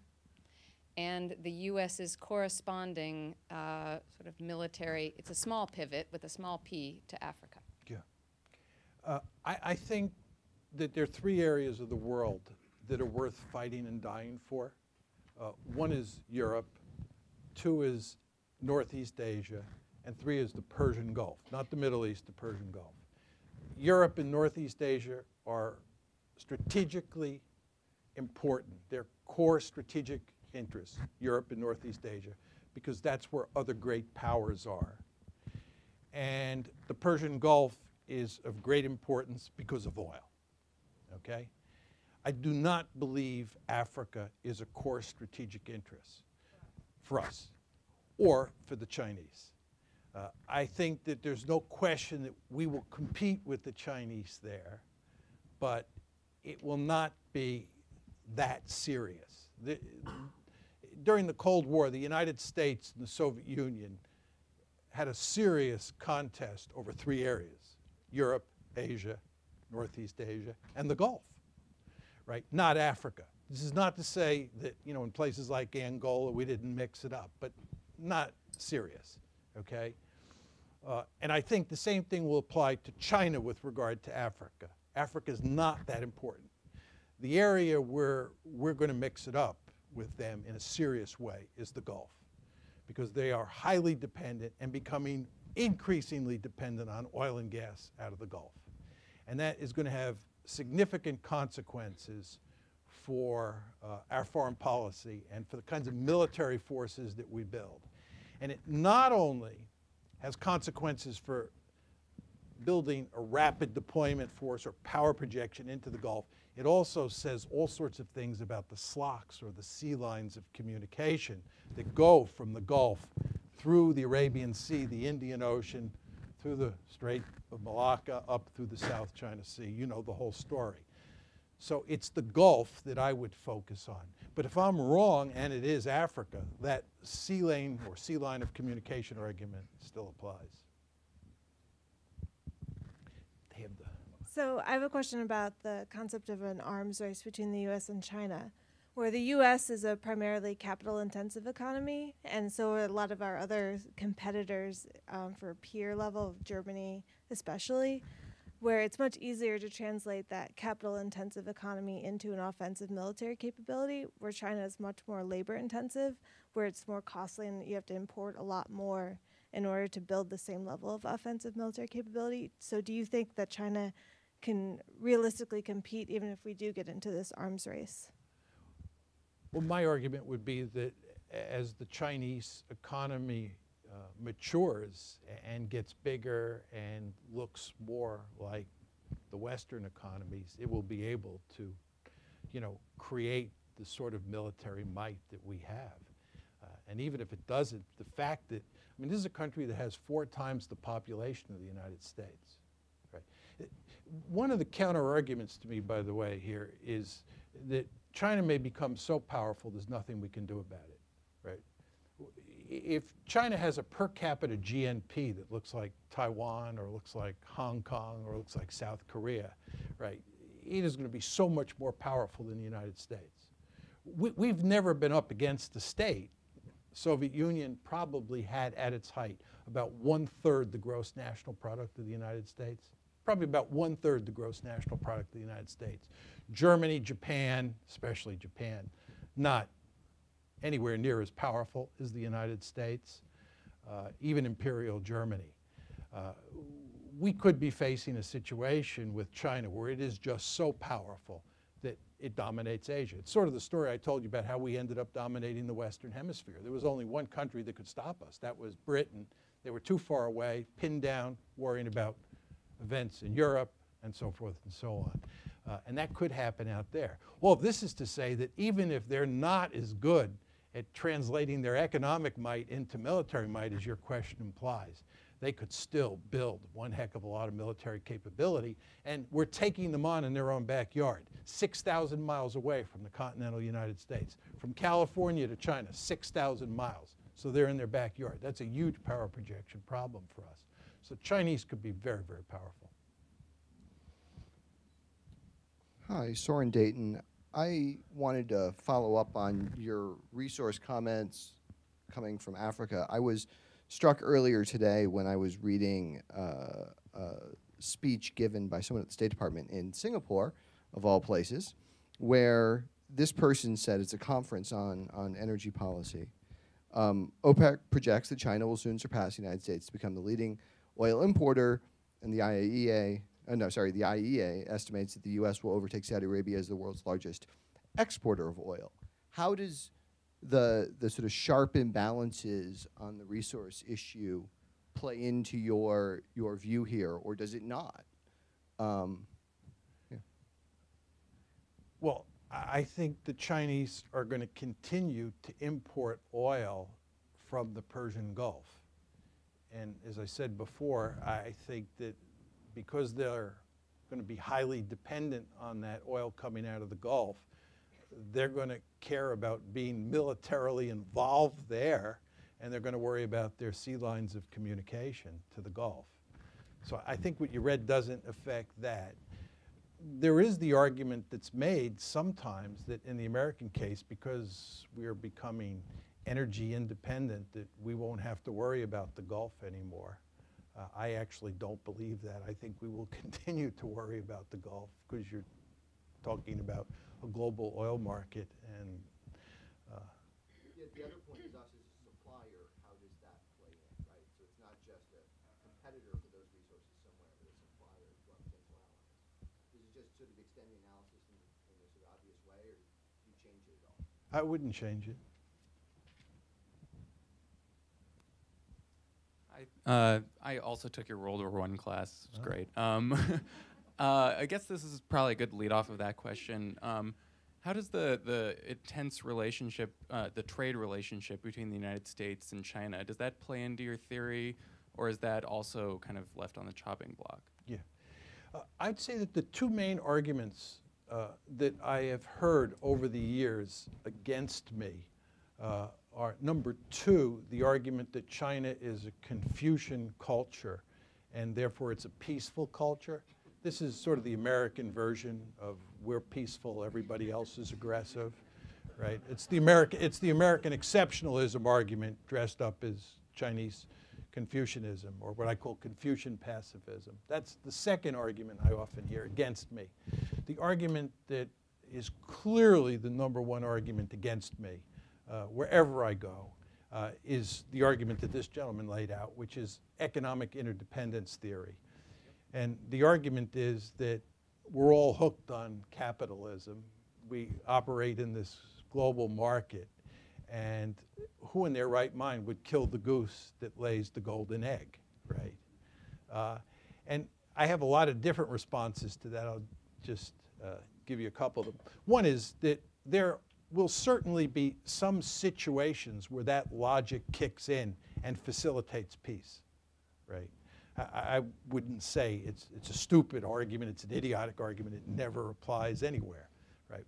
and the U.S.'s corresponding sort of military, it's a small pivot with a small p to Africa? Yeah. I think that there are 3 areas of the world that are worth fighting and dying for. One is Europe, 2 is Northeast Asia, and 3 is the Persian Gulf, not the Middle East, the Persian Gulf. Europe and Northeast Asia are strategically important. They're core strategic interests, Europe and Northeast Asia, because that's where other great powers are. And the Persian Gulf is of great importance because of oil, okay? I do not believe Africa is a core strategic interest for us or for the Chinese. I think that there's no question that we will compete with the Chinese there, but it will not be that serious. During the Cold War, the United States and the Soviet Union had a serious contest over 3 areas: Europe, Asia, Northeast Asia, and the Gulf, right? Not Africa. This is not to say that, you know, in places like Angola we didn't mix it up, but not serious. Okay? And I think the same thing will apply to China with regard to Africa. Africa is not that important. The area where we're going to mix it up with them in a serious way is the Gulf, because they are highly dependent and becoming increasingly dependent on oil and gas out of the Gulf. And that is going to have significant consequences for our foreign policy and for the kinds of military forces that we build. And it not only has consequences for building a rapid deployment force or power projection into the Gulf, it also says all sorts of things about the SLOCs, or the sea lines of communication, that go from the Gulf through the Arabian Sea, the Indian Ocean, through the Strait of Malacca, up through the South China Sea. You know the whole story. So it's the Gulf that I would focus on. But if I'm wrong, and it is Africa, that sea lane or sea line of communication argument still applies. So I have a question about the concept of an arms race between the U.S. and China, where the U.S. is a primarily capital-intensive economy, and so are a lot of our other competitors for peer level, Germany especially, where it's much easier to translate that capital-intensive economy into an offensive military capability, where China is much more labor-intensive, where it's more costly and you have to import a lot more in order to build the same level of offensive military capability. So do you think that China can realistically compete even if we do get into this arms race? Well, my argument would be that as the Chinese economy matures and gets bigger and looks more like the Western economies, it will be able to, create the sort of military might that we have. And even if it doesn't, the fact that, this is a country that has 4 times the population of the United States. Right? One of the counterarguments to me, by the way, here is that China may become so powerful there's nothing we can do about it. Right? If China has a per capita GNP that looks like Taiwan or looks like Hong Kong or looks like South Korea, right, it is going to be so much more powerful than the United States. We've never been up against the state. Soviet Union probably had at its height about 1/3 the gross national product of the United States. Probably about 1/3 the gross national product of the United States. Germany, Japan, especially Japan, not anywhere near as powerful as the United States, even Imperial Germany. We could be facing a situation with China where it is just so powerful that it dominates Asia. It's sort of the story I told you about how we ended up dominating the Western Hemisphere. There was only one country that could stop us. That was Britain. They were too far away, pinned down, worrying about events in Europe and so forth and so on. And that could happen out there. Well, this is to say that even if they're not as good at translating their economic might into military might, as your question implies, they could still build one heck of a lot of military capability, and we're taking them on in their own backyard, 6,000 miles away from the continental United States. From California to China, 6,000 miles, so they're in their backyard. That's a huge power projection problem for us. So Chinese could be very, very powerful. Hi, Soren Dayton. I wanted to follow up on your resource comments coming from Africa. I was struck earlier today when I was reading a speech given by someone at the State Department in Singapore, of all places, where this person said, it's a conference on energy policy. OPEC projects that China will soon surpass the United States to become the leading oil importer, and the IEA estimates that the U.S. will overtake Saudi Arabia as the world's largest exporter of oil. How does the sort of sharp imbalances on the resource issue play into your view here, or does it not? Well, I think the Chinese are going to continue to import oil from the Persian Gulf. And as I said before, I think that because they're going to be highly dependent on that oil coming out of the Gulf, they're going to care about being militarily involved there, and they're going to worry about their sea lines of communication to the Gulf. So I think what you read doesn't affect that. There is the argument that's made sometimes that in the American case, because we are becoming energy independent, that we won't have to worry about the Gulf anymore. I actually don't believe that. I think we will continue to worry about the Gulf, because you're talking about a global oil market, and the other point is, us as a supplier, how does that play in, right? So it's not just a competitor for those resources somewhere, but a supplier as well. Does it just sort of extend the analysis in a sort of obvious way, or do you change it at all? I wouldn't change it. I also took your World War I class. It's great. I guess this is probably a good lead off of that question. How does the intense relationship, the trade relationship between the United States and China, does that play into your theory, or is that also kind of left on the chopping block? Yeah. I'd say that the two main arguments that I have heard over the years against me are, number two, the argument that China is a Confucian culture, and therefore it's a peaceful culture. This is sort of the American version of we're peaceful, everybody else is aggressive, right? It's the American exceptionalism argument dressed up as Chinese Confucianism, or what I call Confucian pacifism. That's the second argument I often hear against me. The argument that is clearly the number one argument against me wherever I go is the argument that this gentleman laid out, which is economic interdependence theory. And the argument is that we're all hooked on capitalism. We operate in this global market, and who in their right mind would kill the goose that lays the golden egg, right? And I have a lot of different responses to that. I'll just give you a couple of them. One is that there will certainly be some situations where that logic kicks in and facilitates peace, right? I wouldn't say it's a stupid argument, it's an idiotic argument, it never applies anywhere, right?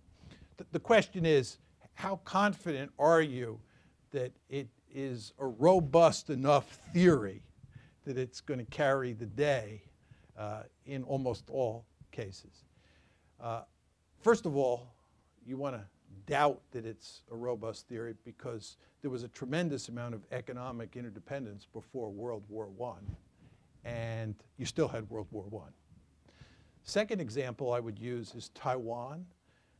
The question is, how confident are you that it is a robust enough theory that it's going to carry the day in almost all cases? First of all, you want to doubt that it's a robust theory because there was a tremendous amount of economic interdependence before World War I, and you still had World War I. Second example I would use is Taiwan.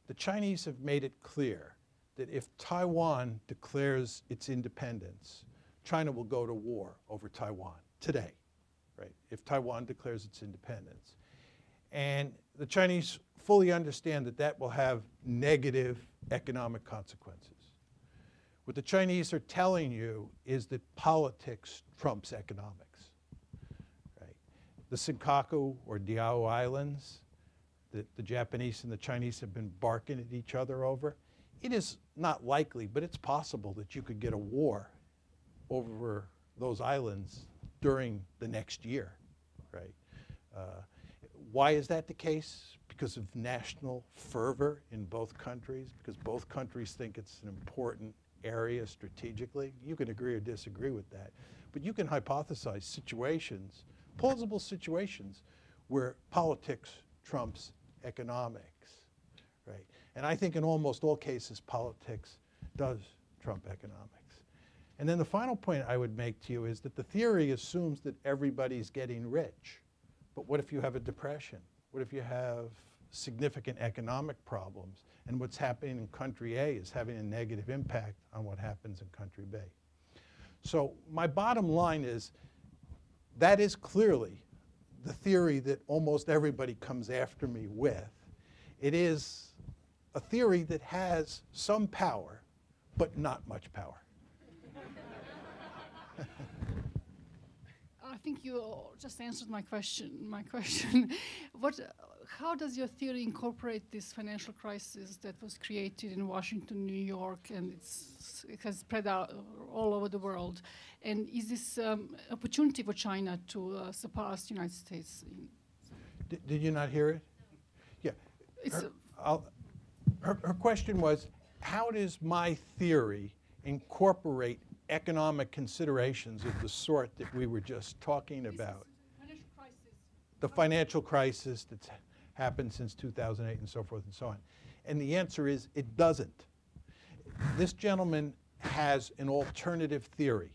The Chinese have made it clear that if Taiwan declares its independence, China will go to war over Taiwan today, right? If Taiwan declares its independence. And the Chinese fully understand that that will have negative economic consequences. What the Chinese are telling you is that politics trumps economics, right? The Senkaku or Diao Islands that the Japanese and the Chinese have been barking at each other over, it is not likely, but it's possible that you could get a war over those islands during the next year, right? Why is that the case? Because of national fervor in both countries, because both countries think it's an important area strategically. You can agree or disagree with that, but you can hypothesize situations, plausible situations, where politics trumps economics, right? And I think in almost all cases, politics does trump economics. And then the final point I would make to you is that the theory assumes that everybody's getting rich. But what if you have a depression? What if you have significant economic problems? And what's happening in country A is having a negative impact on what happens in country B. So my bottom line is that is clearly the theory that almost everybody comes after me with. It is a theory that has some power, but not much power. I think you just answered my question. How does your theory incorporate this financial crisis that was created in Washington, New York, and it has spread out all over the world? And is this opportunity for China to surpass the United States? Did you not hear it? Yeah. Her question was, how does my theory incorporate economic considerations of the sort that we were just talking about? Financial crisis. The financial crisis that's happened since 2008 and so forth and so on. And the answer is it doesn't. This gentleman has an alternative theory,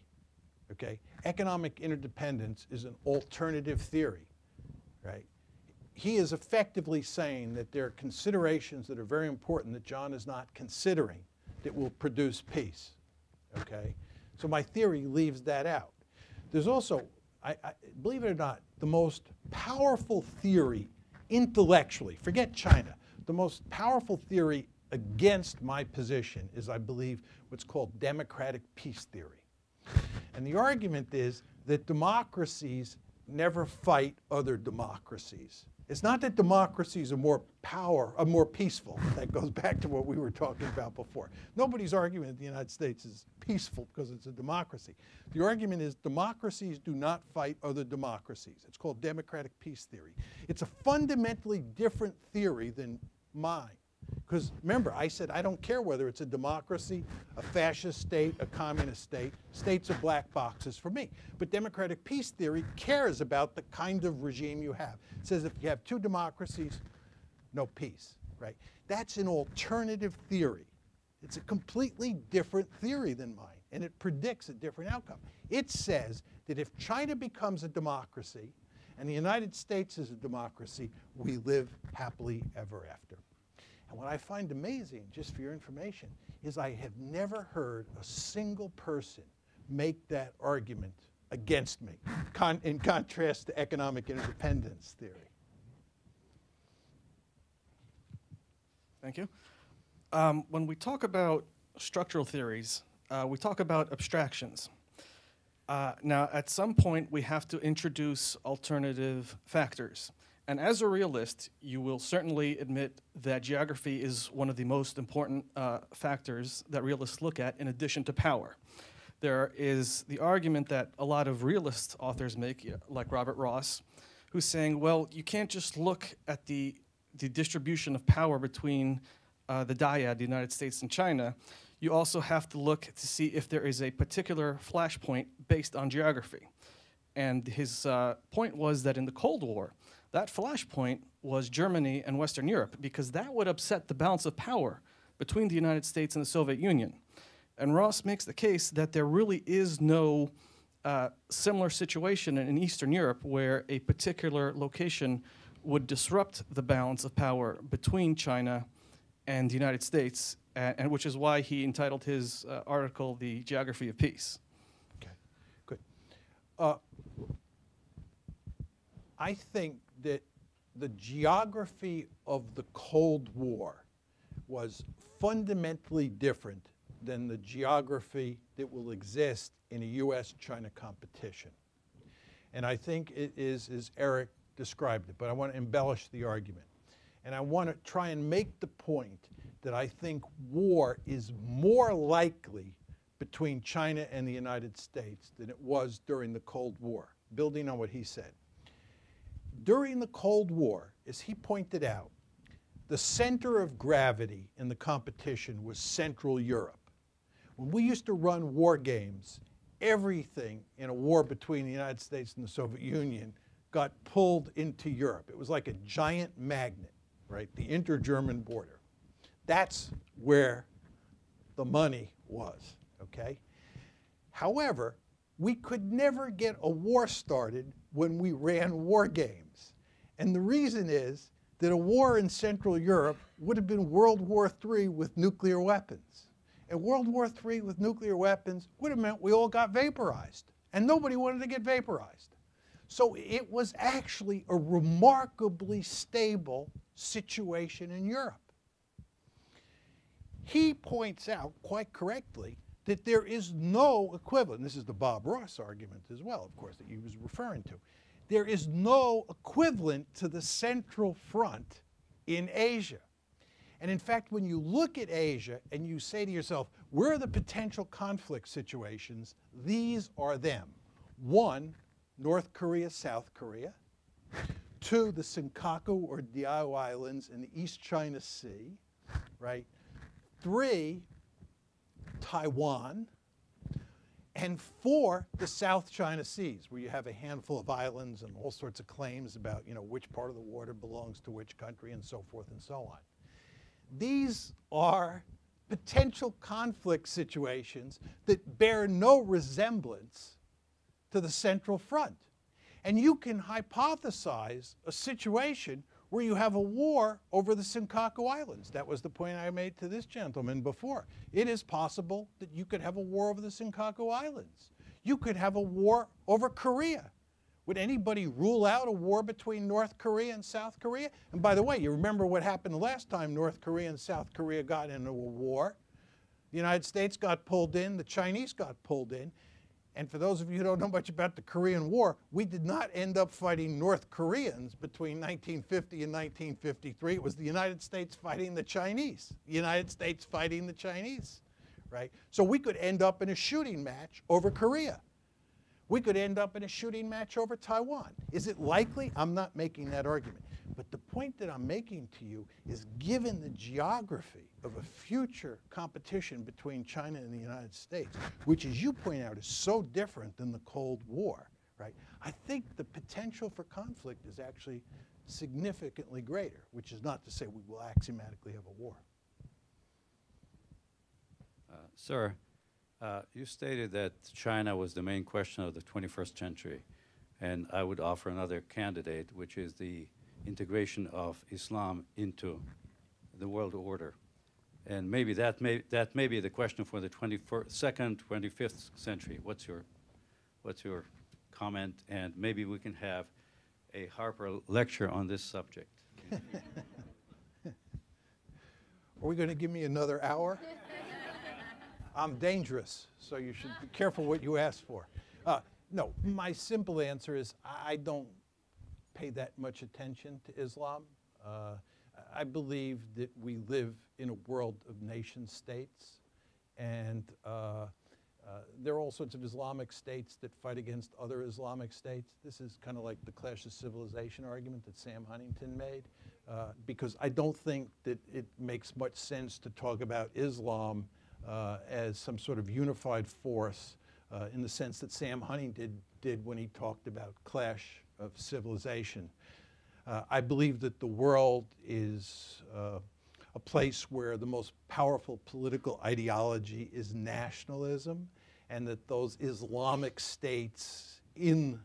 okay? Economic interdependence is an alternative theory, right? He is effectively saying that there are considerations that are very important that John is not considering that will produce peace, okay? So my theory leaves that out. There's also, believe it or not, the most powerful theory intellectually, forget China, the most powerful theory against my position is, I believe, what's called democratic peace theory. And the argument is that democracies never fight other democracies. It's not that democracies are more peaceful. That goes back to what we were talking about before. Nobody's arguing that the United States is peaceful because it's a democracy. The argument is democracies do not fight other democracies. It's called democratic peace theory. It's a fundamentally different theory than mine. Because remember, I said I don't care whether it's a democracy, a fascist state, a communist state. States are black boxes for me. But democratic peace theory cares about the kind of regime you have. It says if you have two democracies, no peace, right? That's an alternative theory. It's a completely different theory than mine, and it predicts a different outcome. It says that if China becomes a democracy and the United States is a democracy, we live happily ever after. And what I find amazing, just for your information, is I have never heard a single person make that argument against me, in contrast to economic interdependence theory. Thank you. When we talk about structural theories, we talk about abstractions. Now, at some point, we have to introduce alternative factors. And as a realist, you will certainly admit that geography is one of the most important factors that realists look at, in addition to power. There is the argument that a lot of realist authors make, like Robert Ross, who's saying, well, you can't just look at the distribution of power between the dyad, the United States and China. You also have to look to see if there is a particular flashpoint based on geography. And his point was that in the Cold War, that flashpoint was Germany and Western Europe, because that would upset the balance of power between the United States and the Soviet Union. And Ross makes the case that there really is no similar situation in Eastern Europe where a particular location would disrupt the balance of power between China and the United States, and which is why he entitled his article, The Geography of Peace. Okay, good. I think that the geography of the Cold War was fundamentally different than the geography that will exist in a U.S.-China competition. And I think it is, as Eric described it, but I want to embellish the argument. And I want to try and make the point that I think war is more likely between China and the United States than it was during the Cold War, building on what he said. During the Cold War, as he pointed out, the center of gravity in the competition was Central Europe. When we used to run war games, everything in a war between the United States and the Soviet Union got pulled into Europe. It was like a giant magnet, right? The inter-German border. That's where the money was, okay? However, we could never get a war started when we ran war games. And the reason is that a war in Central Europe would have been World War III with nuclear weapons. And World War III with nuclear weapons would have meant we all got vaporized, and nobody wanted to get vaporized. So it was actually a remarkably stable situation in Europe. He points out, quite correctly, that there is no equivalent. This is the Bob Ross argument as well, of course, that he was referring to. There is no equivalent to the Central Front in Asia. And in fact, when you look at Asia and you say to yourself, where are the potential conflict situations? These are them. One, North Korea, South Korea. Two, the Senkaku or Diao Islands in the East China Sea, right? Three, Taiwan. And four, the South China Seas, where you have a handful of islands and all sorts of claims about, you know, which part of the water belongs to which country and so forth and so on. These are potential conflict situations that bear no resemblance to the Central Front. And you can hypothesize a situation where you have a war over the Senkaku Islands. That was the point I made to this gentleman before. It is possible that you could have a war over the Senkaku Islands. You could have a war over Korea. Would anybody rule out a war between North Korea and South Korea? And by the way, you remember what happened last time North Korea and South Korea got into a war. The United States got pulled in, the Chinese got pulled in. And for those of you who don't know much about the Korean War, we did not end up fighting North Koreans between 1950 and 1953. It was the United States fighting the Chinese. The United States fighting the Chinese, right? So we could end up in a shooting match over Korea. We could end up in a shooting match over Taiwan. Is it likely? I'm not making that argument. But the point that I'm making to you is, given the geography of a future competition between China and the United States, which, as you point out, is so different than the Cold War, right? I think the potential for conflict is actually significantly greater, which is not to say we will axiomatically have a war. Sir. You stated that China was the main question of the 21st century, and I would offer another candidate, which is the integration of Islam into the world order. And maybe that may be the question for the 22nd, 25th century. What's your comment? And maybe we can have a Harper lecture on this subject. Are we going to give me another hour? I'm dangerous, so you should be careful what you ask for. No, my simple answer is I don't pay that much attention to Islam. I believe that we live in a world of nation states, and there are all sorts of Islamic states that fight against other Islamic states. This is kind of like the clash of civilization argument that Sam Huntington made, because I don't think that it makes much sense to talk about Islam as some sort of unified force in the sense that Sam Huntington did when he talked about clash of civilization. I believe that the world is a place where the most powerful political ideology is nationalism, and that those Islamic states in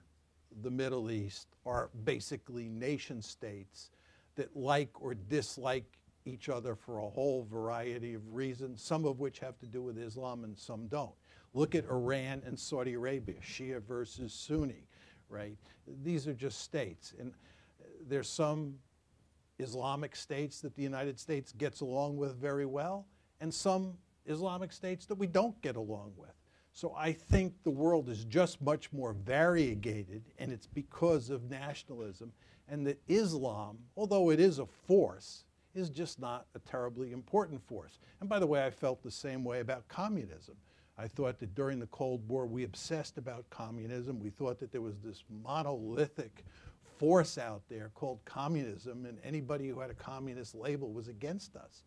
the Middle East are basically nation states that like or dislike each other for a whole variety of reasons, some of which have to do with Islam and some don't. Look at Iran and Saudi Arabia, Shia versus Sunni, right? These are just states. And there's some Islamic states that the United States gets along with very well, and some Islamic states that we don't get along with. So I think the world is just much more variegated, and it's because of nationalism, and that Islam, although it is a force, is just not a terribly important force. And by the way, I felt the same way about communism. I thought that during the Cold War, we obsessed about communism. We thought that there was this monolithic force out there called communism, and anybody who had a communist label was against us.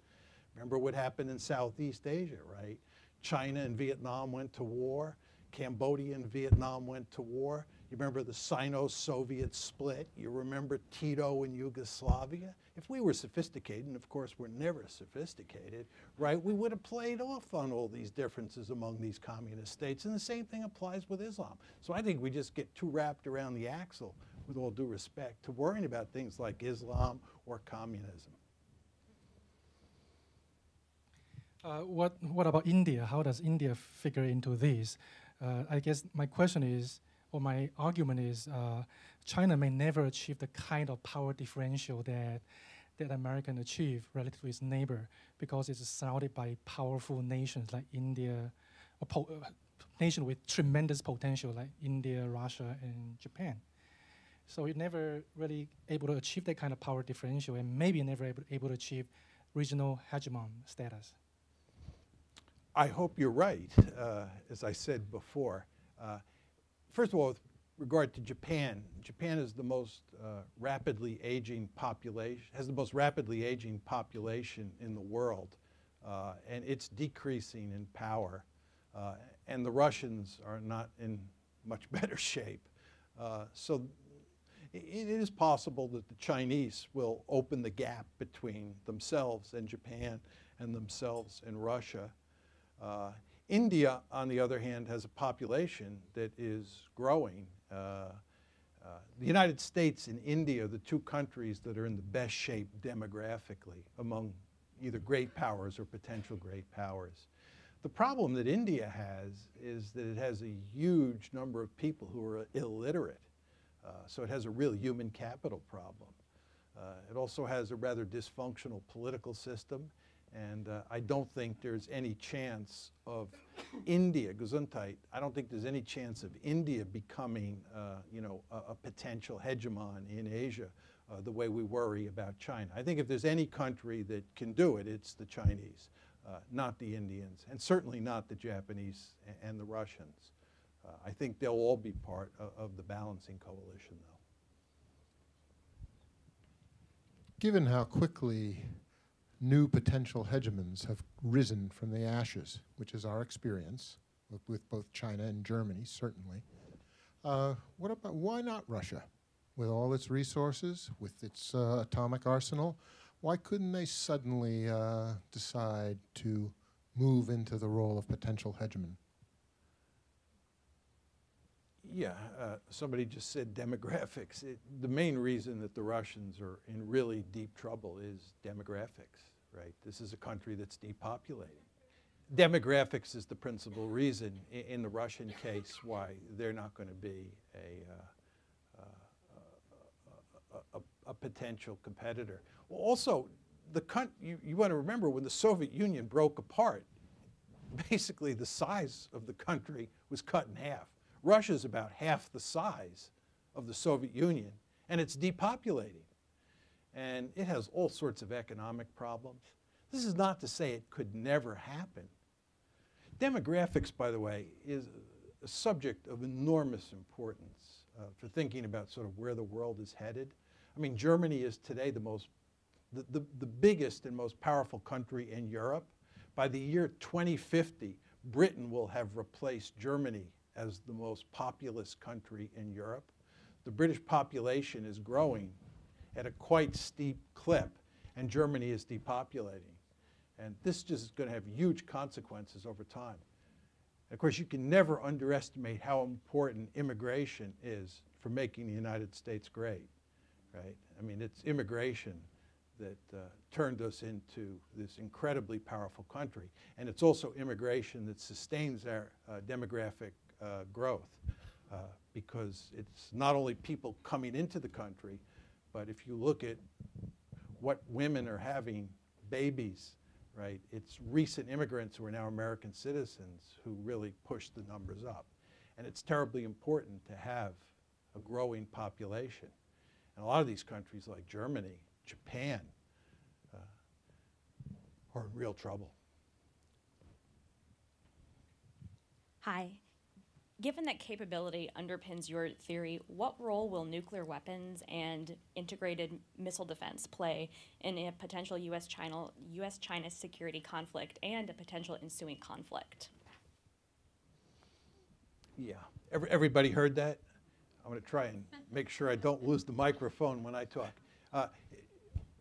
Remember what happened in Southeast Asia, right? China and Vietnam went to war. Cambodia and Vietnam went to war. You remember the Sino-Soviet split. You remember Tito in Yugoslavia. If we were sophisticated, and of course we're never sophisticated, right, we would have played off on all these differences among these communist states. And the same thing applies with Islam. So I think we just get too wrapped around the axle, with all due respect, to worrying about things like Islam or communism. What about India? How does India figure into this? I guess my question is, or my argument is, China may never achieve the kind of power differential that America achieve relative to its neighbor, because it's surrounded by powerful nations like India, nation with tremendous potential like India, Russia, and Japan. So we're never really able to achieve that kind of power differential, and maybe never able to achieve regional hegemon status. I hope you're right, as I said before. First of all, with regard to Japan, Japan is the most rapidly aging population, has the most rapidly aging population in the world, and it's decreasing in power. And the Russians are not in much better shape. So it is possible that the Chinese will open the gap between themselves and Japan and themselves and Russia. India, on the other hand, has a population that is growing. The United States and India are the two countries that are in the best shape demographically among either great powers or potential great powers. The problem that India has is that it has a huge number of people who are illiterate. So it has a real human capital problem. It also has a rather dysfunctional political system, and I don't think there's any chance of India, Gesundheit, I don't think there's any chance of India becoming you know, a potential hegemon in Asia the way we worry about China. I think if there's any country that can do it, it's the Chinese, not the Indians, and certainly not the Japanese and the Russians. I think they'll all be part of the balancing coalition, though. Given how quickly new potential hegemons have risen from the ashes, which is our experience with both China and Germany, certainly, what about, why not Russia? With all its resources, with its atomic arsenal, why couldn't they suddenly decide to move into the role of potential hegemon? Yeah, somebody just said demographics. The main reason that the Russians are in really deep trouble is demographics. right? This is a country that's depopulating. Demographics is the principal reason in the Russian case why they're not going to be a potential competitor. Well, also, the you want to remember when the Soviet Union broke apart, basically the size of the country was cut in half. Russia's about half the size of the Soviet Union, and it's depopulating. And it has all sorts of economic problems. This is not to say it could never happen. Demographics, by the way, is a subject of enormous importance for thinking about sort of where the world is headed. I mean, Germany is today the biggest and most powerful country in Europe. By the year 2050, Britain will have replaced Germany as the most populous country in Europe. The British population is growing at a quite steep clip, and Germany is depopulating. And this just is going to have huge consequences over time. Of course, you can never underestimate how important immigration is for making the United States great, right? I mean, it's immigration that turned us into this incredibly powerful country. And it's also immigration that sustains our demographic growth because it's not only people coming into the country, but if you look at what women are having babies, right? It's recent immigrants who are now American citizens who really push the numbers up. And it's terribly important to have a growing population. And a lot of these countries like Germany, Japan, are in real trouble. Hi. Given that capability underpins your theory, what role will nuclear weapons and integrated missile defense play in a potential U.S.-China security conflict and a potential ensuing conflict? Yeah, everybody heard that? I'm going to try and make sure I don't lose the microphone when I talk.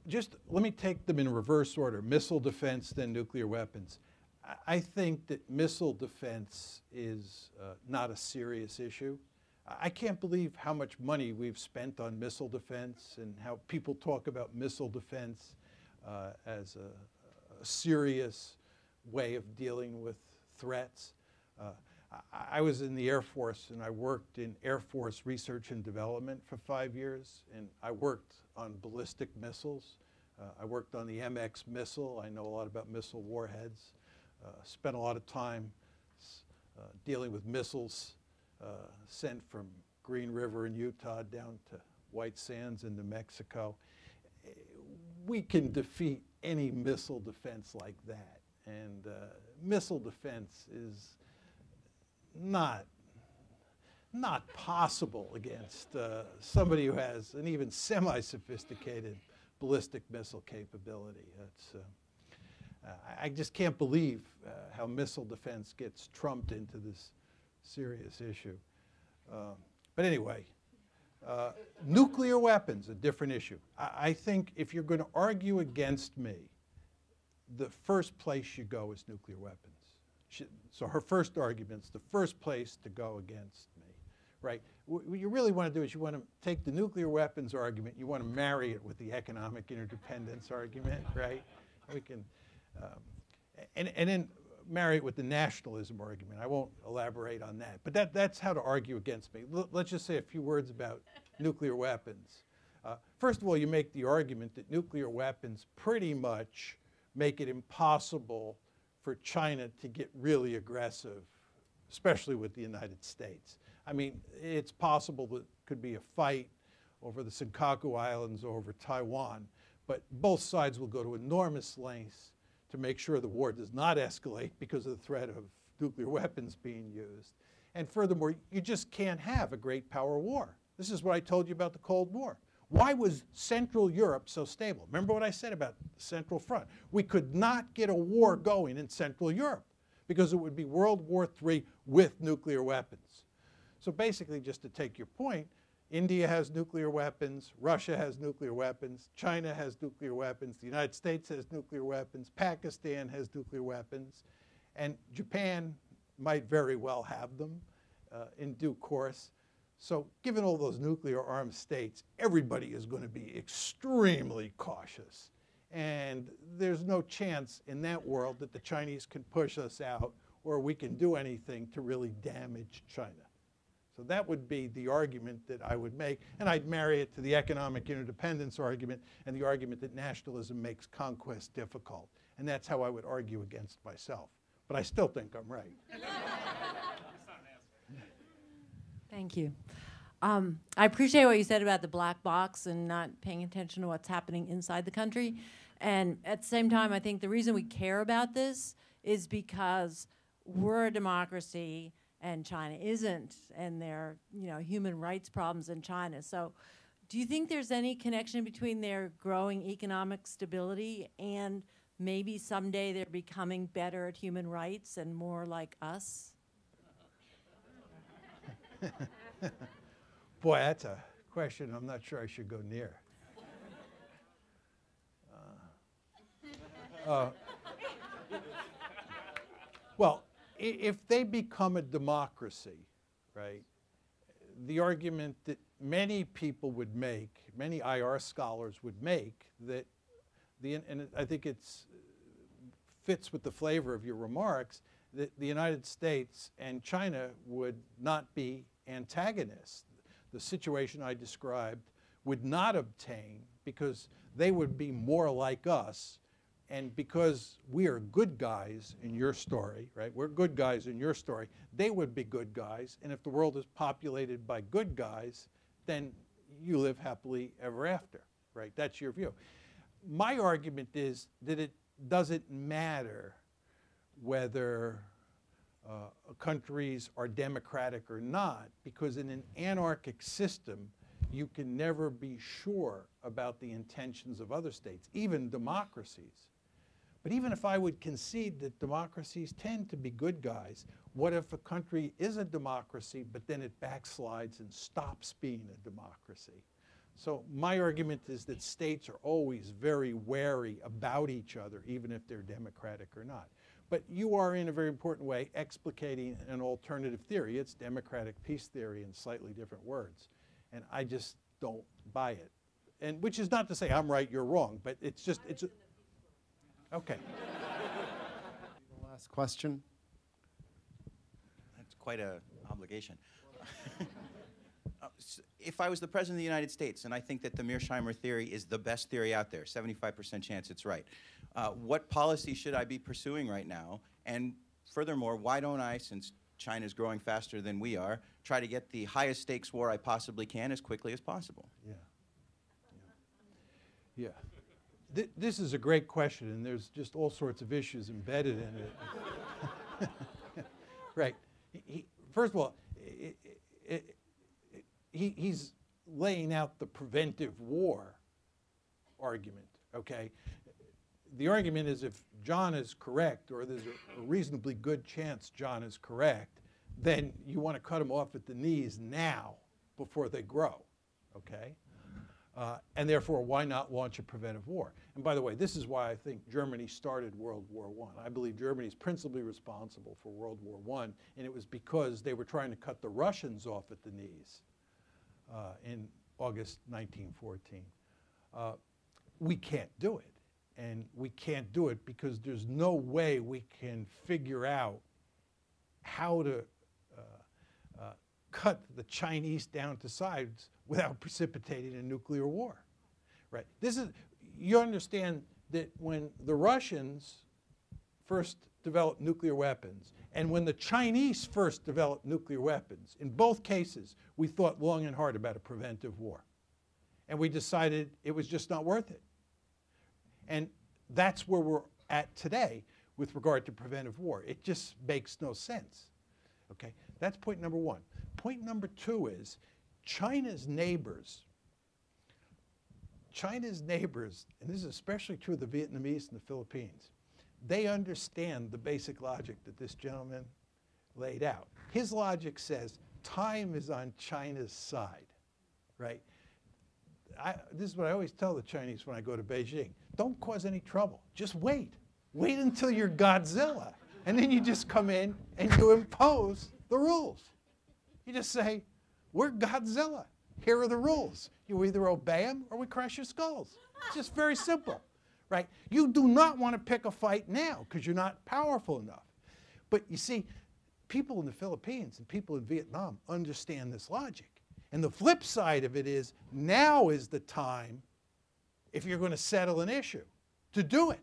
Just let me take them in reverse order, missile defense, then nuclear weapons. I think that missile defense is not a serious issue. I can't believe how much money we've spent on missile defense and how people talk about missile defense as a serious way of dealing with threats. I was in the Air Force and I worked in Air Force research and development for 5 years, and I worked on ballistic missiles. I worked on the MX missile. I know a lot about missile warheads. Spent a lot of time dealing with missiles sent from Green River in Utah down to White Sands in New Mexico. We can defeat any missile defense like that. And missile defense is not possible against somebody who has an even semi-sophisticated ballistic missile capability. It's, I just can't believe how missile defense gets trumped into this serious issue. But anyway, nuclear weapons, a different issue. I think if you're going to argue against me, the first place you go is nuclear weapons. So her first argument's the first place to go against me, right? What you really want to do is you want to take the nuclear weapons argument, you want to marry it with the economic interdependence argument, right? We can. And then marry it with the nationalism argument. I won't elaborate on that, but that's how to argue against me. Let's just say a few words about nuclear weapons. First of all, you make the argument that nuclear weapons pretty much make it impossible for China to get really aggressive, especially with the United States. I mean, it's possible that it could be a fight over the Senkaku Islands or over Taiwan, but both sides will go to enormous lengths to make sure the war does not escalate because of the threat of nuclear weapons being used. And furthermore, you just can't have a great power war. This is what I told you about the Cold War. Why was Central Europe so stable? Remember what I said about the Central Front. We could not get a war going in Central Europe because it would be World War III with nuclear weapons. So basically, just to take your point, India has nuclear weapons, Russia has nuclear weapons, China has nuclear weapons, the United States has nuclear weapons, Pakistan has nuclear weapons, and Japan might very well have them in due course. So given all those nuclear armed states, everybody is going to be extremely cautious And there's no chance in that world that the Chinese can push us out or we can do anything to really damage China. So that would be the argument that I would make. And I'd marry it to the economic interdependence argument and the argument that nationalism makes conquest difficult. And that's how I would argue against myself. But I still think I'm right. Thank you. I appreciate what you said about the black box and not paying attention to what's happening inside the country. And at the same time, I think the reason we care about this is because we're a democracy and China isn't, and there are, you know, human rights problems in China. So do you think there's any connection between their growing economic stability and maybe someday they're becoming better at human rights and more like us? Boy, that's a question I'm not sure I should go near. Well, if they become a democracy, right, the argument that many people would make, many IR scholars would make, that and I think it fits with the flavor of your remarks, that the United States and China would not be antagonists. The situation I described would not obtain because they would be more like us, and because we are good guys in your story, right? We're good guys in your story. They would be good guys, and if the world is populated by good guys, then you live happily ever after, right? That's your view. My argument is that it doesn't matter whether countries are democratic or not, because in an anarchic system, you can never be sure about the intentions of other states, even democracies. But even if I would concede that democracies tend to be good guys, what if a country is a democracy, but then it backslides and stops being a democracy? So my argument is that states are always very wary about each other, even if they're democratic or not. But you are, in a very important way, explicating an alternative theory. It's democratic peace theory in slightly different words. And I just don't buy it. And which is not to say I'm right, you're wrong, but it's just, it's a, okay. The last question. That's quite an obligation. If I was the President of the United States, and I think that the Mearsheimer theory is the best theory out there, 75% chance it's right, what policy should I be pursuing right now? And furthermore, why don't I, since China's growing faster than we are, try to get the highest stakes war I possibly can as quickly as possible? Yeah. Yeah. This is a great question, and there's just all sorts of issues embedded in it. Right. First of all, he's laying out the preventive war argument, okay? The argument is if John is correct, or there's a reasonably good chance John is correct, then you want to cut him off at the knees now before they grow, okay? And therefore, why not launch a preventive war? And by the way, this is why I think Germany started World War I. I believe Germany is principally responsible for World War I, and it was because they were trying to cut the Russians off at the knees in August 1914. We can't do it. And we can't do it because there's no way we can figure out how to cut the Chinese down to sides without precipitating a nuclear war, right? This is, you understand that when the Russians first developed nuclear weapons and when the Chinese first developed nuclear weapons, in both cases, we thought long and hard about a preventive war. And we decided it was just not worth it. And that's where we're at today with regard to preventive war. It just makes no sense, okay? That's point number one. Point number two is China's neighbors, and this is especially true of the Vietnamese and the Philippines, they understand the basic logic that this gentleman laid out. His logic says time is on China's side, right? This is what I always tell the Chinese when I go to Beijing. Don't cause any trouble. Just wait. Wait until you're Godzilla. And then you just come in and you impose the rules. You just say, we're Godzilla. Here are the rules. You either obey them or we crush your skulls. It's just very simple, right? You do not want to pick a fight now because you're not powerful enough. But you see, people in the Philippines and people in Vietnam understand this logic. And the flip side of it is, now is the time, if you're going to settle an issue, to do it.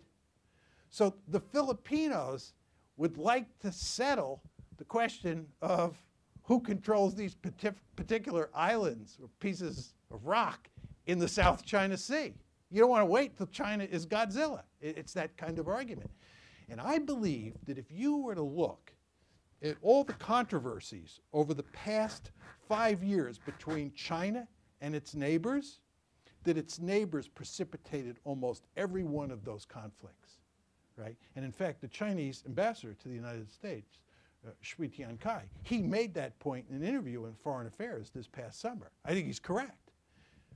So the Filipinos would like to settle the question of who controls these particular islands or pieces of rock in the South China Sea. You don't want to wait till China is Godzilla. It's that kind of argument. And I believe that if you were to look at all the controversies over the past 5 years between China and its neighbors, that its neighbors precipitated almost every one of those conflicts, right? And in fact, the Chinese ambassador to the United States, Shui Tian Kai, he made that point in an interview in Foreign Affairs this past summer. I think he's correct,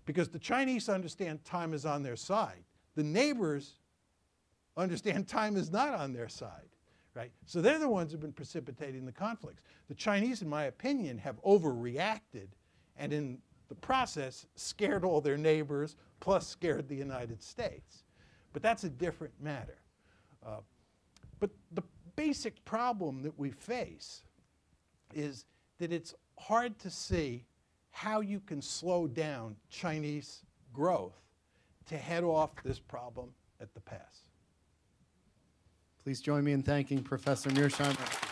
because the Chinese understand time is on their side. The neighbors understand time is not on their side, right? So they're the ones who've been precipitating the conflicts. The Chinese, in my opinion, have overreacted, and in the process, scared all their neighbors, plus scared the United States. But that's a different matter. But the basic problem that we face is that it's hard to see how you can slow down Chinese growth to head off this problem at the pass. Please join me in thanking Professor Mearsheimer.